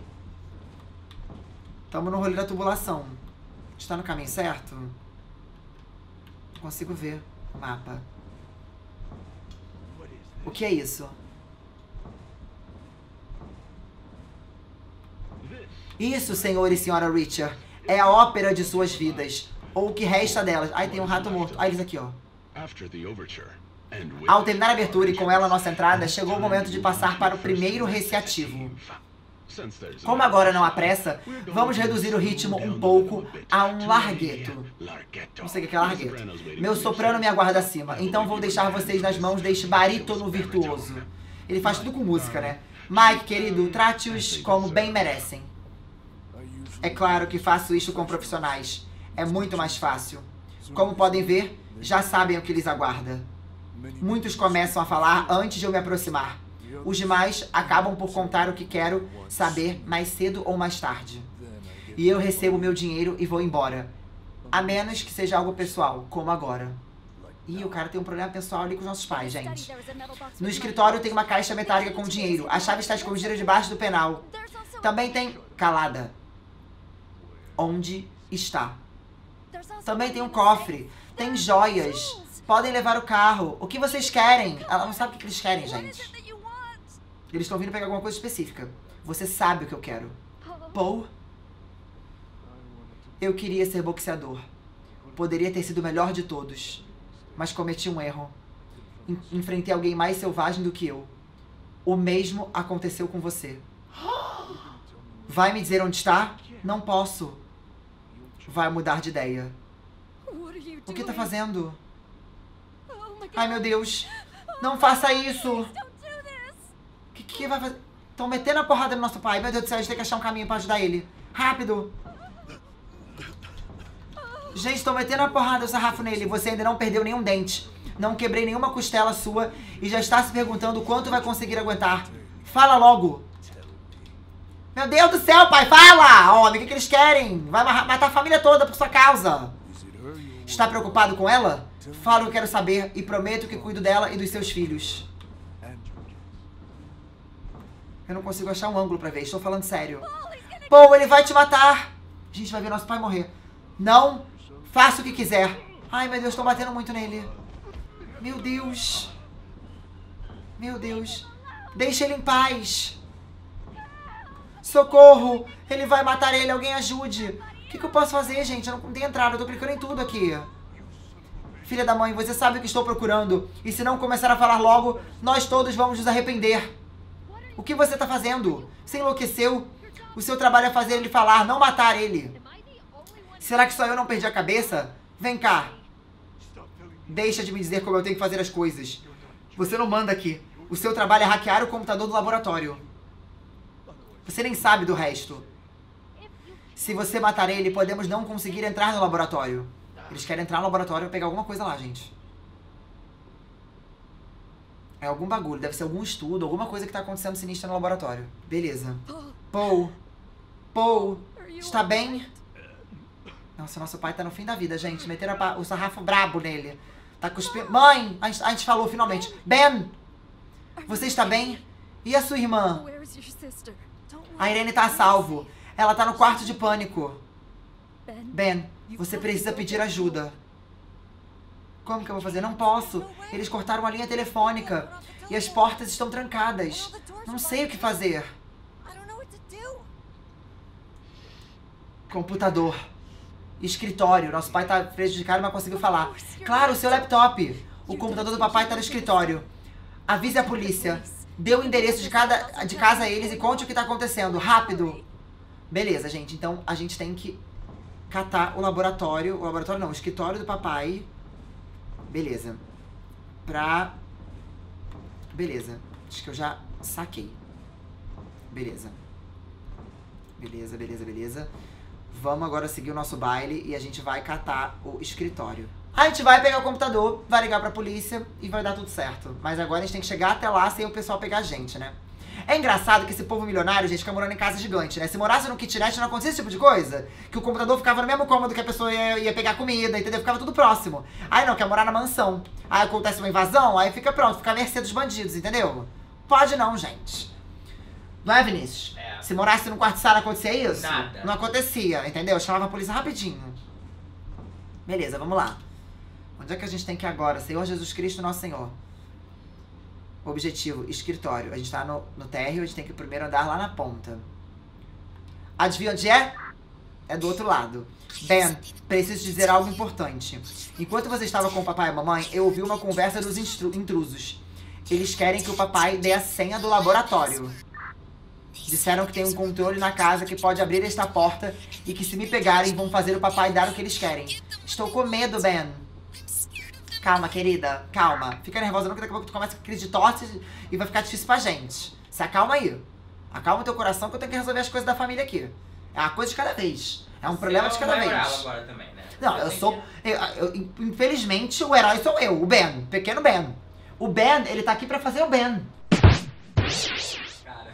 Tamo no rolê da tubulação. A gente tá no caminho certo? Não consigo ver o mapa. O que é isso? Isso, senhor e senhora Richard, é a ópera de suas vidas, ou o que resta delas. Ai, tem um rato morto. Ai, eles aqui, ó. Ao terminar a abertura e com ela a nossa entrada, chegou o momento de passar para o primeiro receativo. Como agora não há pressa, vamos reduzir o ritmo um pouco a um largueto. Não sei o que é largueto. Meu soprano me aguarda acima, então vou deixar vocês nas mãos deste barítono virtuoso. Ele faz tudo com música, né? Mike, querido, trate-os como bem merecem. É claro que faço isso com profissionais. É muito mais fácil. Como podem ver, já sabem o que lhes aguarda. Muitos começam a falar antes de eu me aproximar. Os demais acabam por contar o que quero saber mais cedo ou mais tarde. E eu recebo meu dinheiro e vou embora. A menos que seja algo pessoal, como agora. Ih, o cara tem um problema pessoal ali com os nossos pais, gente. No escritório tem uma caixa metálica com dinheiro. A chave está escondida debaixo do penal. Também tem... Calada. Onde está? Também tem um cofre. Tem joias. Podem levar o carro. O que vocês querem? Ela não sabe o que eles querem, gente. Eles estão vindo pegar alguma coisa específica. Você sabe o que eu quero. Paul? Eu queria ser boxeador. Poderia ter sido o melhor de todos. Mas cometi um erro. Enfrentei alguém mais selvagem do que eu. O mesmo aconteceu com você. Vai me dizer onde está? Não posso. Vai mudar de ideia. O que tá fazendo? Ai, meu Deus. Não faça isso. Que vai fazer? Estão metendo a porrada no nosso pai. Meu Deus do céu, a gente tem que achar um caminho pra ajudar ele. Rápido! Gente, estão metendo a porrada, o sarrafo nele. Você ainda não perdeu nenhum dente. Não quebrei nenhuma costela sua. E já está se perguntando quanto vai conseguir aguentar. Fala logo! Meu Deus do céu, pai! Fala! Homem, o que eles querem? Vai matar a família toda por sua causa. Está preocupado com ela? Fala o que eu quero saber e prometo que cuido dela e dos seus filhos. Eu não consigo achar um ângulo pra ver. Estou falando sério. Pô, ele vai te matar. A gente vai ver nosso pai morrer. Não faça o que quiser. Ai, meu Deus, estou batendo muito nele. Meu Deus. Meu Deus. Deixa ele em paz. Socorro. Ele vai matar ele. Alguém ajude. O que eu posso fazer, gente? Eu não tenho entrada. Eu tô clicando em tudo aqui. Filha da mãe, você sabe o que estou procurando. E se não começar a falar logo, nós todos vamos nos arrepender. O que você tá fazendo? Você enlouqueceu? O seu trabalho é fazer ele falar, não matar ele. Será que só eu não perdi a cabeça? Vem cá. Deixa de me dizer como eu tenho que fazer as coisas. Você não manda aqui. O seu trabalho é hackear o computador do laboratório. Você nem sabe do resto. Se você matar ele, podemos não conseguir entrar no laboratório. Eles querem entrar no laboratório e pegar alguma coisa lá, gente. É algum bagulho, deve ser algum estudo, alguma coisa que tá acontecendo sinistra no laboratório. Beleza. Paul. Paul, está bem? Nossa, nosso pai tá no fim da vida, gente. Meteram o sarrafo brabo nele. Tá cuspindo. Mãe! A gente falou finalmente. Ben! Você está bem? E a sua irmã? A Irene tá a salvo. Ela tá no quarto de pânico. Ben, você precisa pedir ajuda. Como que eu vou fazer? Não posso. Eles cortaram a linha telefônica. E as portas estão trancadas. Não sei o que fazer. Computador. Escritório. Nosso pai tá prejudicado, mas conseguiu falar. Claro, o seu laptop. O computador do papai tá no escritório. Avise a polícia. Dê o endereço de casa a eles e conte o que tá acontecendo. Rápido. Beleza, gente. Então, a gente tem que catar o laboratório. O laboratório não, o escritório do papai. Beleza. Beleza. Acho que eu já saquei. Beleza. Beleza, beleza, beleza. Vamos agora seguir o nosso baile e a gente vai catar o escritório. A gente vai pegar o computador, vai ligar pra polícia e vai dar tudo certo. Mas agora a gente tem que chegar até lá sem o pessoal pegar a gente, né? É engraçado que esse povo milionário, gente, fica morando em casa gigante, né? Se morasse no kitnet, não acontecia esse tipo de coisa. Que o computador ficava no mesmo cômodo que a pessoa ia pegar comida, entendeu? Ficava tudo próximo. Aí não, quer morar na mansão. Aí acontece uma invasão, aí fica pronto, fica à mercê dos bandidos, entendeu? Pode não, gente. Não é, Vinícius? É. Se morasse num quarto de sala, acontecia isso? Nada. Não acontecia, entendeu? Chamava a polícia rapidinho. Beleza, vamos lá. Onde é que a gente tem que ir agora? Senhor Jesus Cristo, nosso Senhor. Objetivo, escritório. A gente tá no térreo, a gente tem que primeiro andar lá na ponta. Adivinha onde é? É do outro lado. Ben, preciso dizer algo importante. Enquanto você estava com o papai e a mamãe, eu ouvi uma conversa dos intrusos. Eles querem que o papai dê a senha do laboratório. Disseram que tem um controle na casa que pode abrir esta porta e que se me pegarem, vão fazer o papai dar o que eles querem. Estou com medo, Ben. Calma, querida. Calma. Fica nervosa não, que daqui a pouco tu começa com crise de tosse e vai ficar difícil pra gente. Se acalma aí. Acalma o teu coração que eu tenho que resolver as coisas da família aqui. É uma coisa de cada vez. É um problema de cada vez. Agora também, né? Não, eu sou... infelizmente, o herói sou eu. O Ben. O pequeno Ben. O Ben, ele tá aqui pra fazer o Ben. Cara.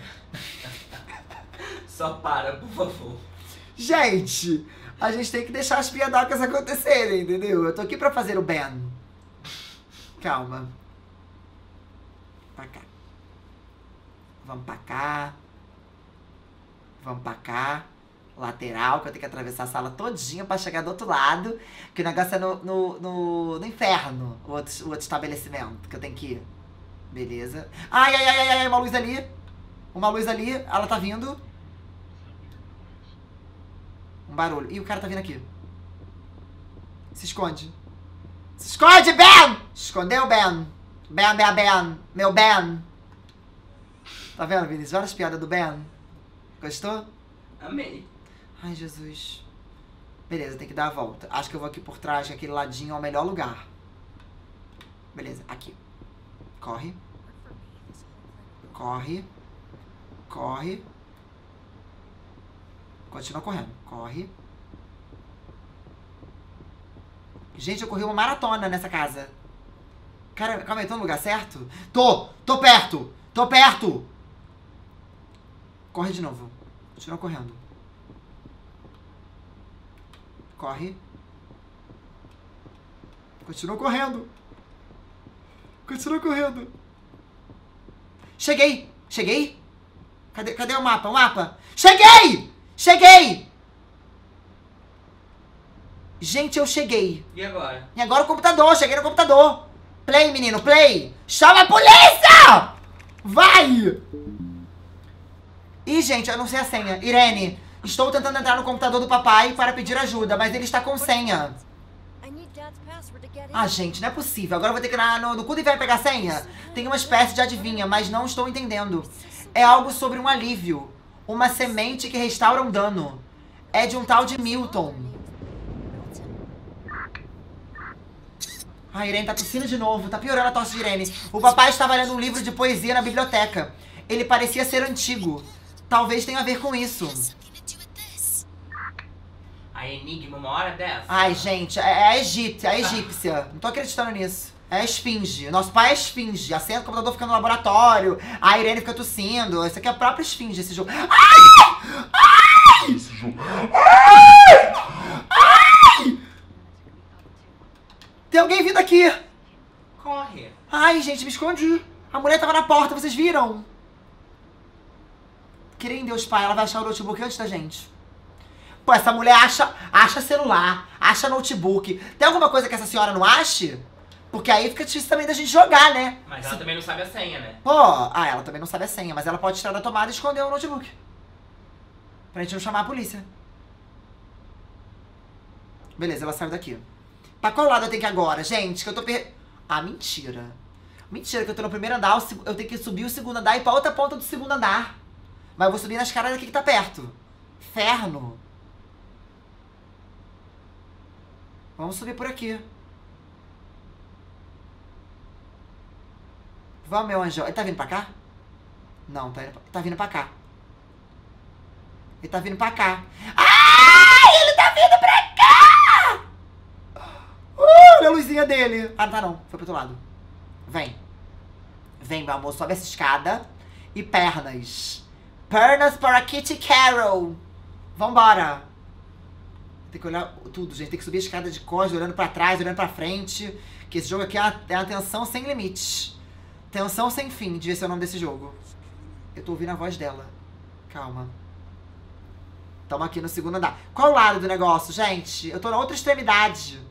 Só para, por favor. Gente, a gente tem que deixar as piadocas acontecerem, entendeu? Eu tô aqui pra fazer o Ben. Calma. Pra cá. Vamos pra cá. Vamos pra cá. Lateral, que eu tenho que atravessar a sala todinha pra chegar do outro lado. Que o negócio é no inferno, o outro estabelecimento que eu tenho que ir. Beleza. Ai, ai, ai, ai, ai, uma luz ali. Uma luz ali, ela tá vindo. Um barulho. Ih, o cara tá vindo aqui. Se esconde. Se esconde, Ben! Escondeu, Ben. Ben, Ben, Ben. Meu Ben. Tá vendo, Vinícius? Várias piadas do Ben. Gostou? Amei. Ai, Jesus. Beleza, tem que dar a volta. Acho que eu vou aqui por trás, que aquele ladinho é o melhor lugar. Beleza, aqui. Corre. Corre. Corre. Continua correndo. Corre. Gente, eu corri uma maratona nessa casa. Cara, calma aí, tô no lugar certo? Tô perto! Tô perto! Corre de novo. Continua correndo. Corre. Continua correndo. Continua correndo. Cheguei! Cheguei? Cadê o mapa? O mapa? Cheguei! Cheguei! Gente, eu cheguei. E agora? E agora o computador. Cheguei no computador. Play, menino, play. Chama a polícia! Vai! Ih, gente, eu não sei a senha. Irene, estou tentando entrar no computador do papai para pedir ajuda, mas ele está com senha. Ah, gente, não é possível. Agora eu vou ter que ir no cu e vai pegar a senha? Tem uma espécie de adivinha, mas não estou entendendo. É algo sobre um alívio. Uma semente que restaura um dano. É de um tal de Milton. A Irene tá tossindo de novo, tá piorando a tosse de Irene. O papai estava lendo um livro de poesia na biblioteca. Ele parecia ser antigo. Talvez tenha a ver com isso. A enigma, uma hora dessa. Ai, gente, é a egípcia. Não tô acreditando nisso. É a esfinge. Nosso pai é a esfinge. A senha do computador fica no laboratório. A Irene fica tossindo. Isso aqui é a própria esfinge, esse jogo. Ai! Ai! Esse jogo. Ai! Ai! Tem alguém vindo aqui. Corre. Ai, gente, me escondi. A mulher tava na porta, vocês viram? Querem Deus, pai, ela vai achar o notebook antes da gente. Pô, essa mulher acha celular, acha notebook. Tem alguma coisa que essa senhora não ache? Porque aí fica difícil também da gente jogar, né? Mas ela também não sabe a senha, né? Pô, ela também não sabe a senha, mas ela pode tirar da tomada e esconder o notebook. Pra gente não chamar a polícia. Beleza, ela saiu daqui. Pra qual lado eu tenho que ir agora, gente? Que eu tô Ah, mentira. Mentira que eu tô no primeiro andar, eu tenho que subir o segundo andar e ir pra outra ponta do segundo andar. Mas eu vou subir nas escadas daqui que tá perto. Inferno. Vamos subir por aqui. Vamos, meu anjo. Ele tá vindo pra cá? Não, tá vindo pra cá. Ele tá vindo pra cá. Ai, ele tá vindo pra cá! Olha a luzinha dele. Ah, não tá não. Foi pro outro lado. Vem. Vem, meu amor. Sobe essa escada. E pernas. Pernas para Kitty Carol. Vambora. Tem que olhar tudo, gente. Tem que subir a escada de costas, olhando pra trás, olhando pra frente. Que esse jogo aqui é uma tensão sem limites. Tensão sem fim, devia ser o nome desse jogo. Eu tô ouvindo a voz dela. Calma. Tamo aqui no segundo andar. Qual o lado do negócio, gente? Eu tô na outra extremidade.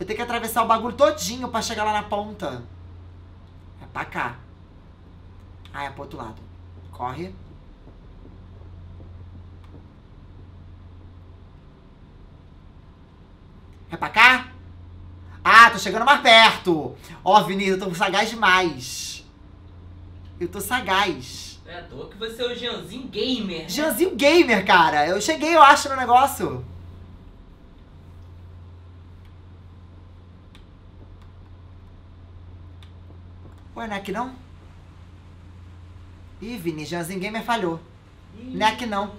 Eu tenho que atravessar o bagulho todinho pra chegar lá na ponta. É pra cá. Ah, é pro outro lado. Corre. É pra cá? Ah, tô chegando mais perto. Ó, Vinícius, eu tô sagaz demais. Eu tô sagaz. É à toa que você é o Jeanzinho Gamer. Né? Jeanzinho Gamer, cara. Eu cheguei, eu acho, no negócio. Ué, não é aqui não? Ih, Vinícius, Jeanzinho Gamer falhou. Não é aqui não.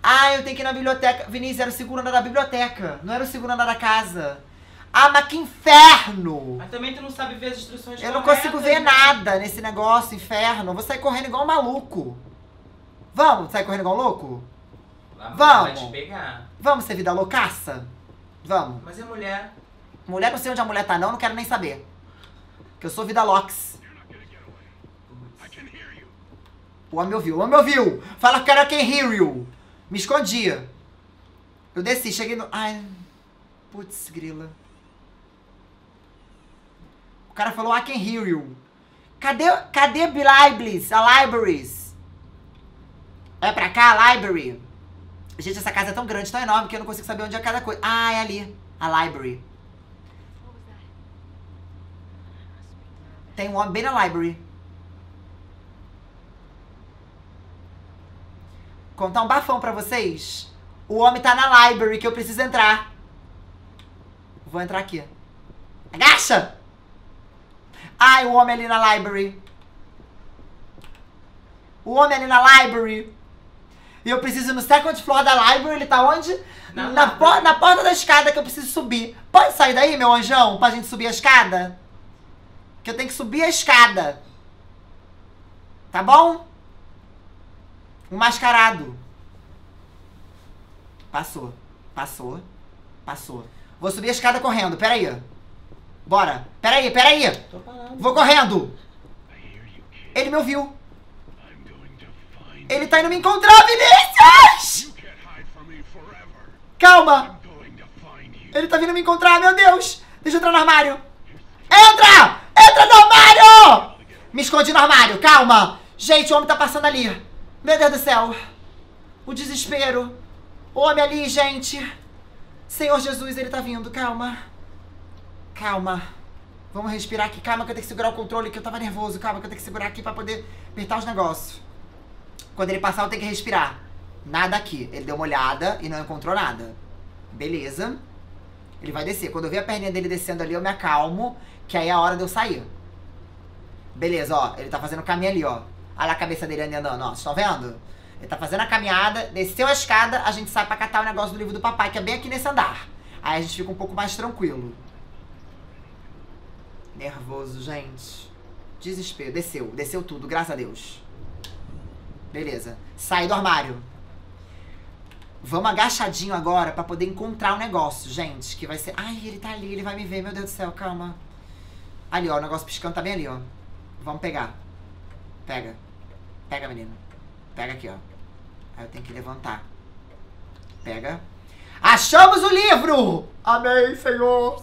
Ah, eu tenho que ir na biblioteca. Vinícius, era o segundo andar da biblioteca. Não era o segundo andar da casa. Ah, mas que inferno! Mas também tu não sabe ver as instruções. Eu não consigo ver nada nesse negócio, inferno. Eu vou sair correndo igual um maluco. Vamos sair correndo igual um louco? Vamos! Vai te pegar. Vamos ser vida loucaça? Vamos. Mas é mulher. Mulher, não sei onde a mulher tá não, não quero nem saber. Que eu sou vida lox. O homem ouviu, o homem ouviu! Fala que I can hear you! Me escondia. Eu desci, cheguei no... Ai, putz, grila. O cara falou I can hear you. Cadê Libraries? A Libraries? É pra cá, a Library? Gente, essa casa é tão grande, tão enorme, que eu não consigo saber onde é cada coisa. Ah, é ali. A Library. Tem um homem bem na Library. Contar um bafão pra vocês. O homem tá na library que eu preciso entrar. Vou entrar aqui. Agacha! Ai, o homem ali na library. O homem ali na library. E eu preciso ir no second floor da library. Ele tá onde? Na porta da escada que eu preciso subir. Pode sair daí, meu anjão? Pra gente subir a escada? Que eu tenho que subir a escada. Tá bom? Um mascarado. Passou. Passou. Passou. Vou subir a escada correndo. Peraí. Bora. Peraí, peraí. Tô parado. Vou correndo. Ele me ouviu. Ele tá indo me encontrar, Vinícius! Calma! Ele tá vindo me encontrar, meu Deus! Deixa eu entrar no armário! Entra! Entra no armário! Me escondi no armário, calma! Gente, o homem tá passando ali. Meu Deus do céu. O desespero. O homem ali, gente. Senhor Jesus, ele tá vindo, calma. Calma. Vamos respirar aqui, calma que eu tenho que segurar o controle, que eu tava nervoso. Calma que eu tenho que segurar aqui pra poder apertar os negócios. Quando ele passar, eu tenho que respirar. Nada aqui. Ele deu uma olhada e não encontrou nada. Beleza. Ele vai descer. Quando eu ver a perninha dele descendo ali, eu me acalmo, que aí é a hora de eu sair. Beleza, ó. Ele tá fazendo o caminho ali, ó. Olha lá a cabeça dele andando, ó. Vocês estão vendo? Ele tá fazendo a caminhada, desceu a escada, a gente sai pra catar o negócio do livro do papai, que é bem aqui nesse andar. Aí a gente fica um pouco mais tranquilo. Nervoso, gente. Desespero. Desceu. Desceu tudo, graças a Deus. Beleza. Sai do armário. Vamos agachadinho agora pra poder encontrar o negócio, gente. Que vai ser... Ai, ele tá ali, ele vai me ver. Meu Deus do céu, calma. Ali, ó. O negócio piscando tá bem ali, ó. Vamos pegar. Pega. Pega, menino. Pega aqui, ó. Aí eu tenho que levantar. Pega. Achamos o livro! Amém, Senhor!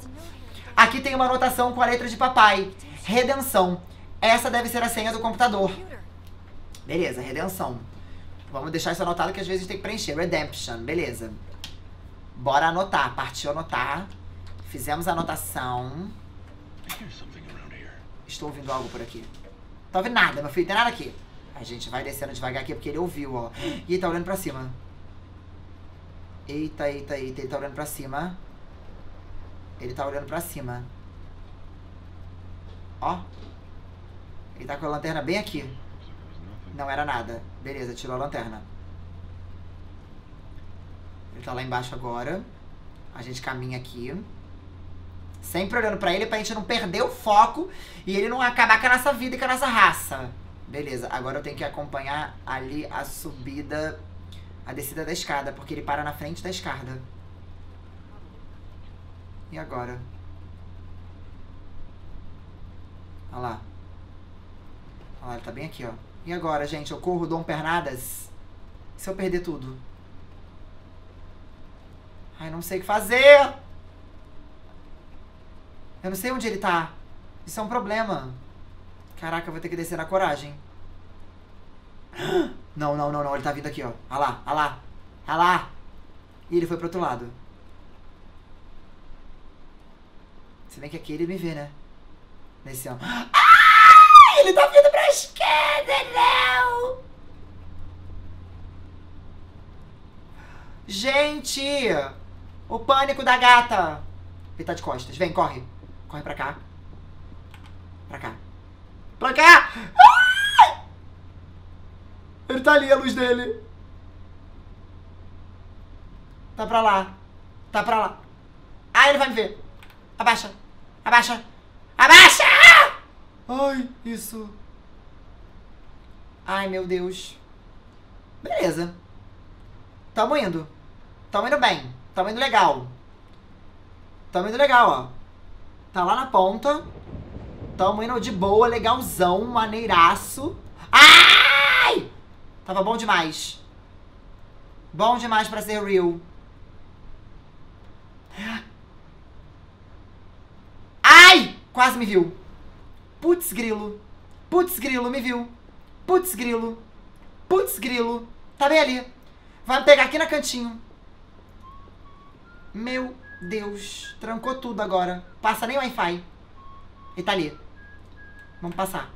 Aqui tem uma anotação com a letra de papai. Redenção. Essa deve ser a senha do computador. Beleza, redenção. Vamos deixar isso anotado que às vezes a gente tem que preencher. Redemption, beleza. Bora anotar. Partiu anotar. Fizemos a anotação. Estou ouvindo algo por aqui. Não tô ouvindo nada, meu filho. Tem nada aqui. A gente vai descendo devagar aqui porque ele ouviu, ó. E ele tá olhando pra cima. Eita, eita, eita. Ele tá olhando pra cima. Ele tá olhando pra cima. Ó. Ele tá com a lanterna bem aqui. Não era nada. Beleza, tirou a lanterna. Ele tá lá embaixo agora. A gente caminha aqui. Sempre olhando pra ele pra gente não perder o foco. E ele não acabar com a nossa vida e com a nossa raça. Beleza, agora eu tenho que acompanhar ali a subida, a descida da escada. Porque ele para na frente da escada. E agora? Olha lá. Olha lá, ele tá bem aqui, ó. E agora, gente? Eu corro, dou um pernadas? E se eu perder tudo? Ai, não sei o que fazer! Eu não sei onde ele tá. Isso é um problema. Caraca, eu vou ter que descer na coragem. Não, não, não, não. Ele tá vindo aqui, ó. Olha lá, olha lá. Olha lá! E ele foi pro outro lado. Se bem que aqui ele me vê, né? Nesse ano. Ah! Ele tá vindo pra esquerda, não! Gente! O pânico da gata! Ele tá de costas. Vem, corre. Corre pra cá. Pra cá. Pra cá! Ah! Ele tá ali, a luz dele. Tá pra lá. Tá pra lá. Ah, ele vai me ver. Abaixa. Abaixa! Abaixa! Ai, isso. Ai, meu Deus. Beleza. Tamo indo. Tamo indo bem. Tamo indo legal. Tamo indo legal, ó. Tá lá na ponta. Tamo indo de boa, legalzão, maneiraço. Ai! Tava bom demais. Bom demais pra ser real. Quase me viu. Putz grilo. Putz grilo, me viu. Putz grilo. Putz grilo. Tá bem ali. Vai me pegar aqui na cantinho. Meu Deus. Trancou tudo agora. Passa nem Wi-Fi. Ele tá ali. Vamos passar.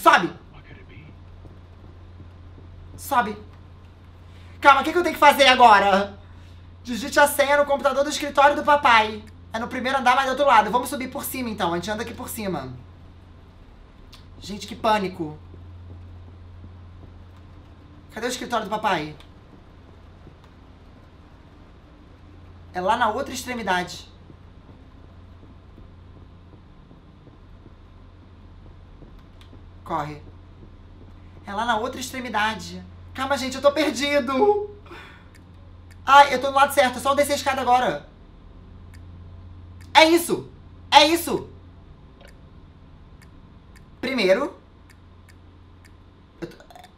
Sobe. Sobe. Calma, o que eu tenho que fazer agora? Digite a senha no computador do escritório do papai. É no primeiro andar, mas do outro lado. Vamos subir por cima, então. A gente anda aqui por cima. Gente, que pânico. Cadê o escritório do papai? É lá na outra extremidade. Corre. É lá na outra extremidade. Calma, gente, eu tô perdido. Ai, eu tô no lado certo. É só eu descer a escada agora. É isso. É isso! Primeiro.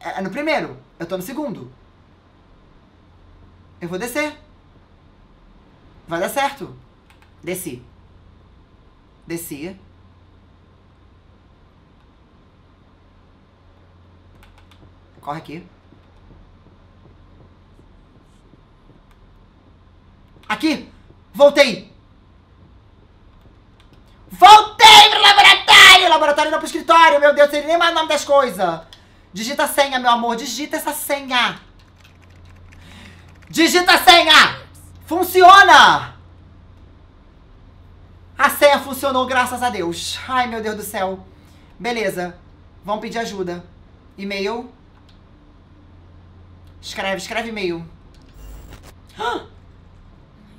É no primeiro. Eu tô no segundo. Eu vou descer. Vai dar certo. Desci. Desci. Corre aqui. Aqui! Voltei! Voltei pro laboratório! Laboratório não, pro escritório! Meu Deus, sei nem mais o nome das coisas! Digita a senha, meu amor. Digita essa senha! Digita a senha! Funciona! A senha funcionou, graças a Deus. Ai, meu Deus do céu. Beleza. Vamos pedir ajuda. E-mail. Escreve, escreve e-mail.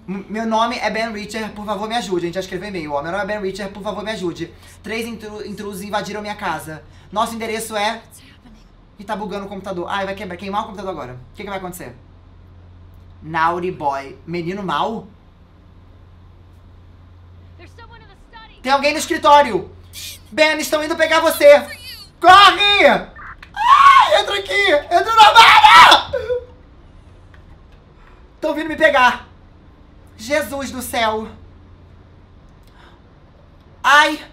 Meu nome é Ben Richard, por favor me ajude. A gente já escreveu e-mail, ó. Meu nome é Ben Richard, por favor me ajude. 3 intrusos invadiram minha casa. Nosso endereço é... E tá bugando o computador. Ai, vai quebrar, queimar o computador agora. O que que vai acontecer? Naughty boy. Menino mau? Tem alguém no escritório. Ben, estão indo pegar você. Corre! Ai, entra aqui! Entra na vara! Estão vindo me pegar. Jesus do céu. Ai!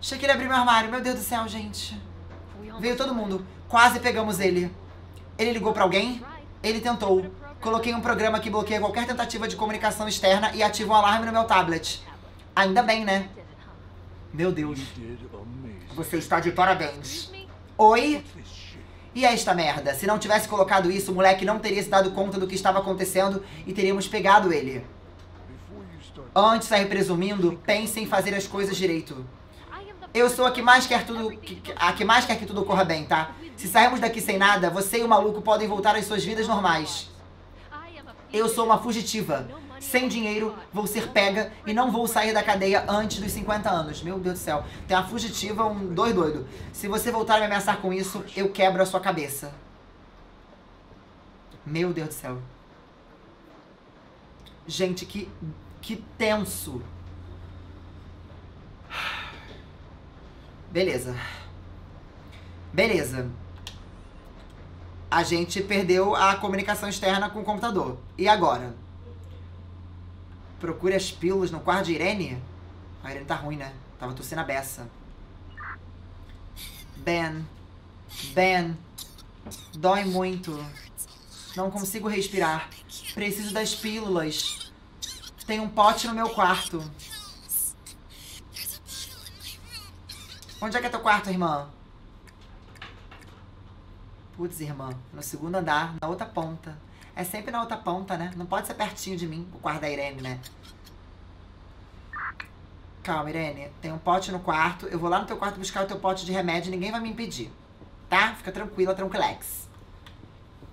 Achei que ele abriu meu armário. Meu Deus do céu, gente. Veio todo mundo. Quase pegamos ele. Ele ligou pra alguém? Ele tentou. Coloquei um programa que bloqueia qualquer tentativa de comunicação externa e ativa um alarme no meu tablet. Ainda bem, né? Meu Deus. Você está de parabéns. Oi? E esta merda? Se não tivesse colocado isso, o moleque não teria se dado conta do que estava acontecendo e teríamos pegado ele. Antes de sair presumindo, pense em fazer as coisas direito. Eu sou a que mais quer que tudo corra bem, tá? Se sairmos daqui sem nada, você e o maluco podem voltar às suas vidas normais. Eu sou uma fugitiva. Sem dinheiro, vou ser pega e não vou sair da cadeia antes dos 50 anos. Meu Deus do céu. Tem uma fugitiva, um doido. Se você voltar a me ameaçar com isso, eu quebro a sua cabeça. Meu Deus do céu. Gente, que tenso. Beleza. Beleza. A gente perdeu a comunicação externa com o computador. E agora? Procure as pílulas no quarto de Irene. A Irene tá ruim, né? Tava tossindo a beça. Ben. Ben. Dói muito. Não consigo respirar. Preciso das pílulas. Tem um pote no meu quarto. Onde é que é teu quarto, irmã? Putz, irmã. No segundo andar, na outra ponta. É sempre na outra ponta, né? Não pode ser pertinho de mim, o quarto da Irene, né? Calma, Irene. Tem um pote no quarto. Eu vou lá no teu quarto buscar o teu pote de remédio. Ninguém vai me impedir, tá? Fica tranquila, tranquilex.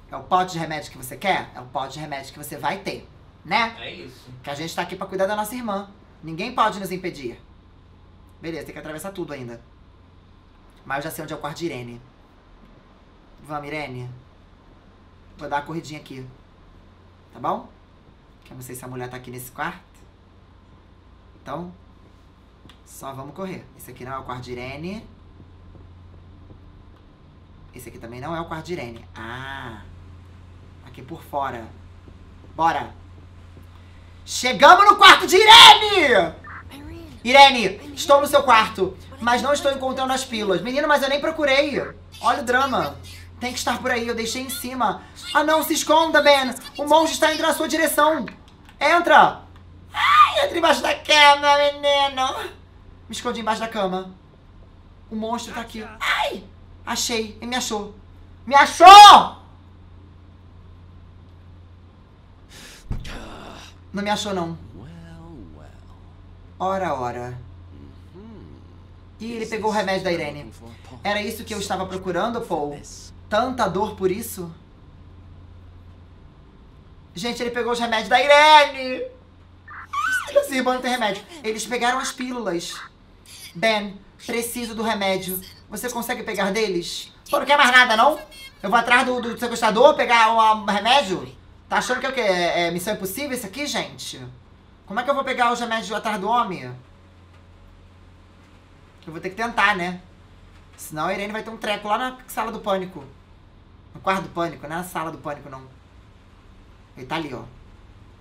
É o pote de remédio que você quer? É o pote de remédio que você vai ter, né? É isso. Que a gente tá aqui pra cuidar da nossa irmã. Ninguém pode nos impedir. Beleza, tem que atravessar tudo ainda. Mas eu já sei onde é o quarto de Irene. Vamos, Irene. Vou dar uma corridinha aqui, tá bom? Porque eu não sei se a mulher tá aqui nesse quarto. Então, só vamos correr. Esse aqui não é o quarto de Irene. Esse aqui também não é o quarto de Irene. Ah, aqui por fora. Bora! Chegamos no quarto de Irene! Irene, estou no seu quarto, mas não estou encontrando as pílulas. Menino, mas eu nem procurei. Olha o drama. Tem que estar por aí, eu deixei em cima. Ah não, se esconda, Ben! O monge está indo na sua direção! Entra! Ai, entra embaixo da cama, menino! Me escondi embaixo da cama. O monstro tá aqui. Ai! Achei, ele me achou. Me achou! Não me achou, não. Ora, ora. E ele pegou o remédio da Irene. Era isso que eu estava procurando, Paul? Tanta dor por isso? Gente, ele pegou os remédios da Irene! Essa irmã não tem remédio. Eles pegaram as pílulas. Ben, preciso do remédio. Você consegue pegar deles? Pô, não quer mais nada, não? Eu vou atrás do sequestrador pegar um remédio? Tá achando que é o quê? É missão impossível isso aqui, gente? Como é que eu vou pegar os remédios atrás do homem? que eu vou ter que tentar, né? Senão a Irene vai ter um treco lá na sala do pânico. No quarto do pânico, não é na sala do pânico, não. Ele tá ali, ó.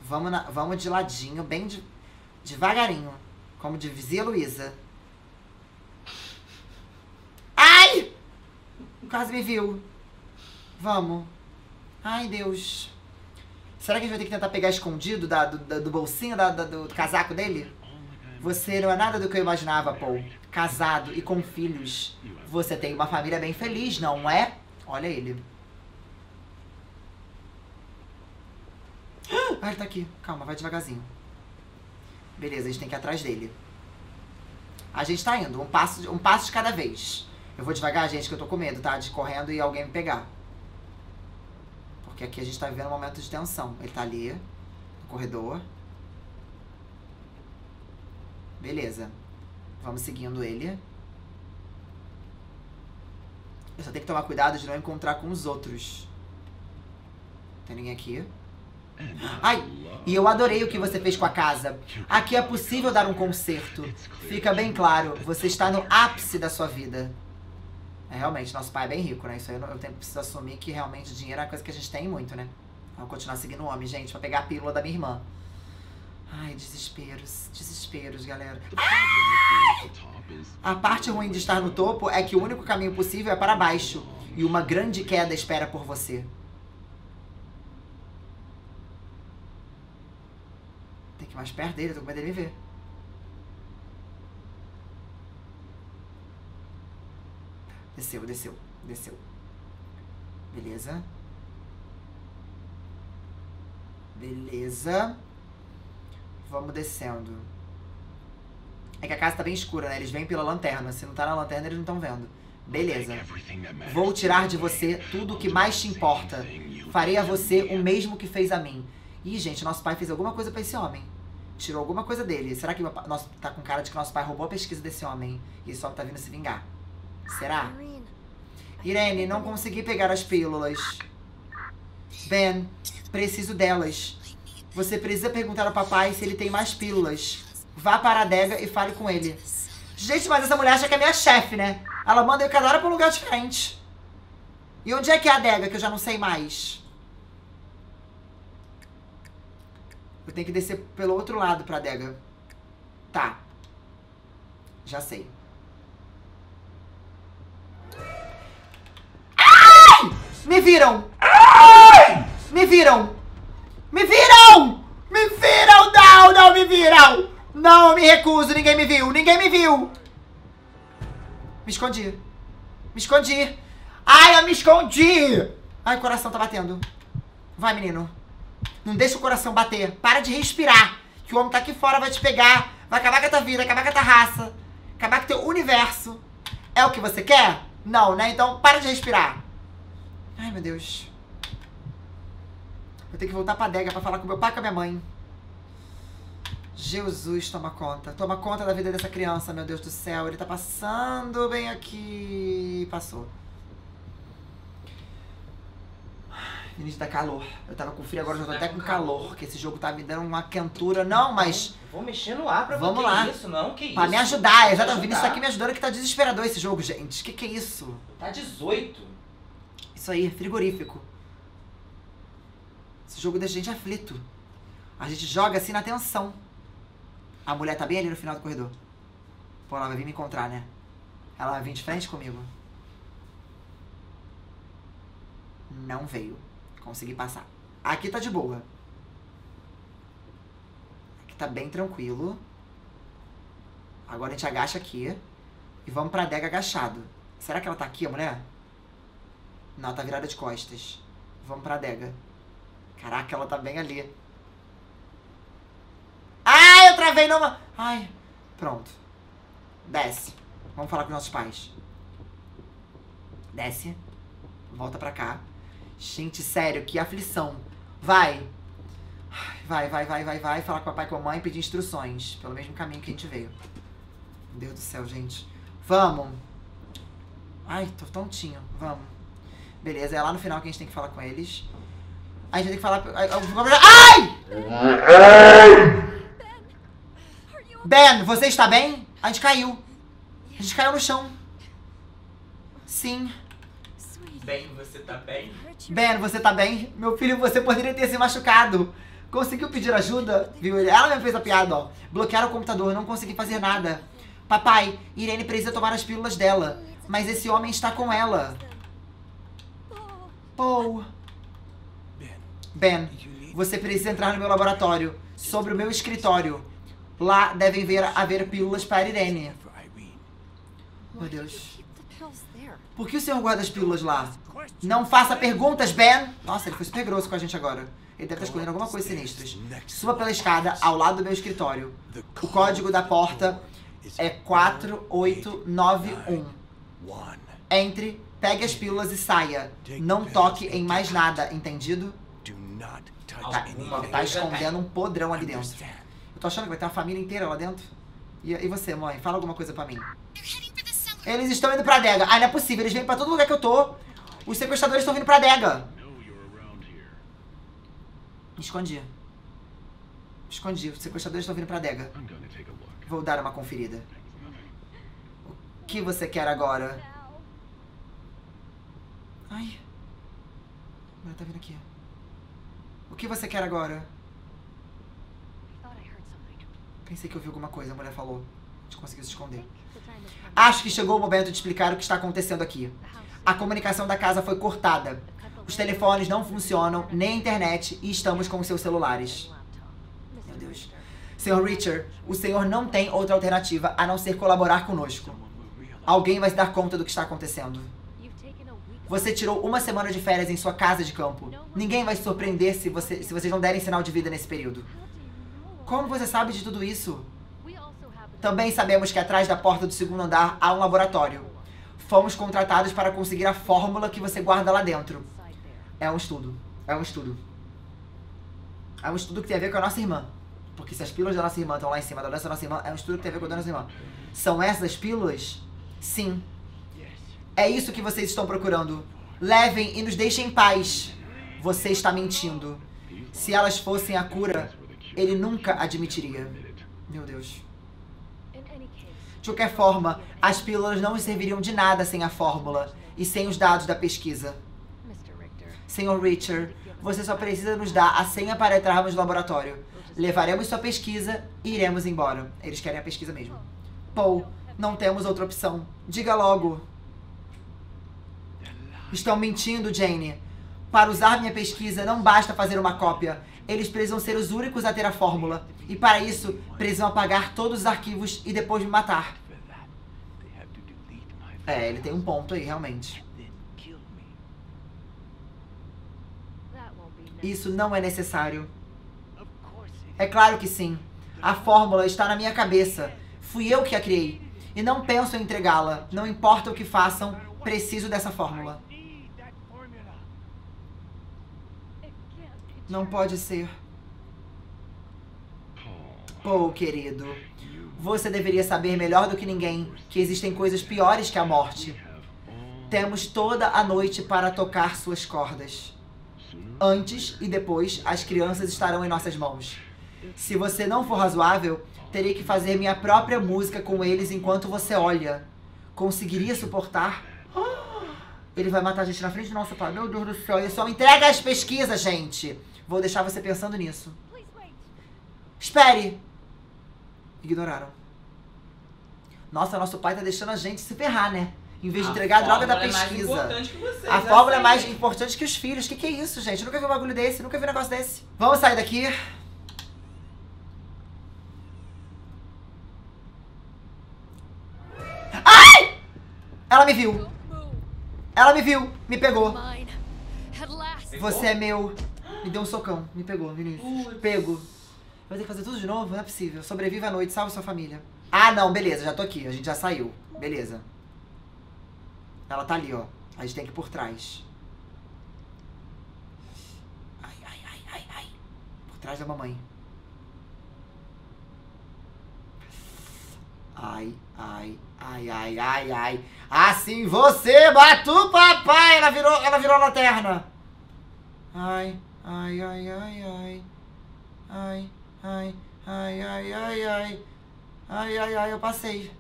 Vamos, vamos de ladinho, bem devagarinho. Como dizia Luísa. Ai! Quase me viu. Vamos. Ai, Deus. Será que a gente vai ter que tentar pegar escondido do bolsinho, do casaco dele? Você não é nada do que eu imaginava, Paul. Casado e com filhos. Você tem uma família bem feliz, não é? Olha ele. Ah, ele tá aqui. Calma, vai devagarzinho. Beleza, a gente tem que ir atrás dele. A gente tá indo, um passo de cada vez. Eu vou devagar, gente, que eu tô com medo, tá? De correndo e alguém me pegar. Porque aqui a gente tá vivendo um momento de tensão. Ele tá ali, no corredor. Beleza. Vamos seguindo ele. Eu só tenho que tomar cuidado de não encontrar com os outros. Tem ninguém aqui. Ai, e eu adorei o que você fez com a casa. Aqui é possível dar um concerto. Fica bem claro, você está no ápice da sua vida. É, realmente, nosso pai é bem rico, né? Isso aí eu preciso assumir que realmente dinheiro é uma coisa que a gente tem muito, né? Vamos continuar seguindo o homem, gente, pra pegar a pílula da minha irmã. Ai, desesperos, desesperos, galera. Ai! A parte ruim de estar no topo é que o único caminho possível é para baixo. E uma grande queda espera por você. Tem que ir mais perto dele, eu tô com medo dele ver. Desceu, desceu, desceu. Beleza. Beleza. Vamos descendo. É que a casa tá bem escura, né? Eles vêm pela lanterna. Se não tá na lanterna, eles não estão vendo. Beleza. Vou tirar de você tudo o que mais te importa. Farei a você o mesmo que fez a mim. Ih, gente, nosso pai fez alguma coisa pra esse homem. Tirou alguma coisa dele. Será que nosso... tá com cara de que nosso pai roubou a pesquisa desse homem? E esse homem tá vindo se vingar. Será? Irene, não consegui pegar as pílulas. Ben, preciso delas. Você precisa perguntar ao papai se ele tem mais pílulas. Vá para a adega e fale com ele. Gente, mas essa mulher acha que é minha chefe, né? Ela manda eu cada hora para um lugar diferente. E onde é que é a adega, que eu já não sei mais? Eu tenho que descer pelo outro lado para a adega. Tá. Já sei. Ai! Me viram! Ai! Me viram! Me viram! Me viram! Não, não me viram! Não, eu me recuso, ninguém me viu! Ninguém me viu! Me escondi. Me escondi. Ai, eu me escondi! Ai, o coração tá batendo. Vai, menino. Não deixa o coração bater. Para de respirar. Que o homem tá aqui fora, vai te pegar. Vai acabar com a tua vida, acabar com a tua raça. Acabar com o teu universo. É o que você quer? Não, né? Então, para de respirar. Ai, meu Deus. Eu tenho que voltar pra adega pra falar com meu pai e com a minha mãe. Jesus, toma conta. Toma conta da vida dessa criança, meu Deus do céu. Ele tá passando bem aqui. Passou. Início dá calor. Eu tava com frio, agora já tô até com calor. Que esse jogo tá me dando uma quentura. Não, mas... Vou mexer no ar pra ver. Vamos lá. Isso, não, que pra isso? Me ajudar. Eu já tô vindo isso aqui me ajudando, que tá desesperador esse jogo, gente. Que é isso? Tá 18. Isso aí, frigorífico. Esse jogo deixa a gente aflito. A gente joga assim na tensão. A mulher tá bem ali no final do corredor. Pô, ela vai vir me encontrar, né? Ela vai vir de frente comigo. Não veio. Consegui passar. Aqui tá de boa. Aqui tá bem tranquilo. Agora a gente agacha aqui. E vamos pra adega agachado. Será que ela tá aqui, a mulher? Não, ela tá virada de costas. Vamos pra adega. Caraca, ela tá bem ali. Ai, eu travei numa... Ai, pronto. Desce. Vamos falar com nossos pais. Desce. Volta pra cá. Gente, sério, que aflição. Vai. Vai. Falar com o papai e com a mãe e pedir instruções. Pelo mesmo caminho que a gente veio. Meu Deus do céu, gente. Vamos. Ai, tô tontinho. Vamos. Beleza, é lá no final que a gente tem que falar com eles. A gente tem que falar... Ai! Ben, você está bem? A gente caiu. A gente caiu no chão. Sim. Ben, você tá bem? Ben, você tá bem? Meu filho, você poderia ter se machucado. Conseguiu pedir ajuda? Viu? Ela mesmo fez a piada, ó. Bloquearam o computador, não consegui fazer nada. Papai, Irene precisa tomar as pílulas dela. Mas esse homem está com ela. Paul. Ben, você precisa entrar no meu laboratório. Sobre o meu escritório. Lá devem haver pílulas para Irene. Meu Deus. Por que o senhor guarda as pílulas lá? Não faça perguntas, Ben! Nossa, ele foi super grosso com a gente agora. Ele deve estar escondendo alguma coisa sinistra. Suba pela escada ao lado do meu escritório. O código da porta é 4891. Entre, pegue as pílulas e saia. Não toque em mais nada, entendido? Tá escondendo um podrão ali dentro. Eu tô achando que vai ter uma família inteira lá dentro. E você, mãe? Fala alguma coisa pra mim. Eles estão indo pra adega. Ah, não é possível. Eles vêm pra todo lugar que eu tô. Os sequestradores estão vindo pra adega. Escondi. Os sequestradores estão vindo pra adega. Vou dar uma conferida. O que você quer agora? Ai. Ela tá vindo aqui. O que você quer agora? Pensei que eu vi alguma coisa. A mulher falou. A gente conseguiu se esconder. Acho que chegou o momento de explicar o que está acontecendo aqui. A comunicação da casa foi cortada. Os telefones não funcionam, nem a internet, e estamos com os seus celulares. Meu Deus. Senhor Richard, o senhor não tem outra alternativa a não ser colaborar conosco. Alguém vai se dar conta do que está acontecendo. Você tirou uma semana de férias em sua casa de campo. Ninguém vai se surpreender se vocês não derem sinal de vida nesse período. Como você sabe de tudo isso? Também sabemos que atrás da porta do segundo andar há um laboratório. Fomos contratados para conseguir a fórmula que você guarda lá dentro. É um estudo que tem a ver com a nossa irmã. Porque se as pílulas da nossa irmã estão lá em cima da doença da nossa irmã, é um estudo que tem a ver com a nossa irmã. São essas pílulas? Sim. É isso que vocês estão procurando. Levem e nos deixem em paz. Você está mentindo. Se elas fossem a cura, ele nunca admitiria. Meu Deus. De qualquer forma, as pílulas não serviriam de nada sem a fórmula e sem os dados da pesquisa. Senhor Richard, você só precisa nos dar a senha para entrarmos no laboratório. Levaremos sua pesquisa e iremos embora. Eles querem a pesquisa mesmo. Paul, não temos outra opção. Diga logo. Estão mentindo, Jane. Para usar minha pesquisa, não basta fazer uma cópia. Eles precisam ser os únicos a ter a fórmula. E para isso, precisam apagar todos os arquivos e depois me matar. É, ele tem um ponto aí, realmente. Isso não é necessário. É claro que sim. A fórmula está na minha cabeça. Fui eu que a criei. E não penso em entregá-la. Não importa o que façam, preciso dessa fórmula. Não pode ser. Paul, querido, você deveria saber melhor do que ninguém que existem coisas piores que a morte. Temos toda a noite para tocar suas cordas. Antes e depois, as crianças estarão em nossas mãos. Se você não for razoável, terei que fazer minha própria música com eles enquanto você olha. Conseguiria suportar? Ele vai matar a gente na frente do nosso pai. Meu Deus do céu, ele só me entrega as pesquisas, gente. Vou deixar você pensando nisso. Espere! Ignoraram. Nossa, nosso pai tá deixando a gente se ferrar, né? Em vez de entregar a droga da pesquisa. A fórmula é mais importante que os filhos. Que é isso, gente? Eu nunca vi um bagulho desse, nunca vi um negócio desse. Vamos sair daqui. Ai! Ela me viu. Ela me viu, me pegou. Você é meu. Me deu um socão, me pegou, Vinícius. Pego. Eu vou ter que fazer tudo de novo? Não é possível. Sobreviva à noite, salve sua família. Ah, não, beleza, já tô aqui. A gente já saiu. Beleza. Ela tá ali, ó. A gente tem que ir por trás. Ai, ai, ai, ai, ai. Por trás da mamãe. Ai, ai, ai, ai, ai, ai. Assim você batu, papai! Ela virou lanterna. Ai, ai, ai, ai, ai. Ai, ai, ai, ai, ai, ai. Ai, ai, ai, eu passei.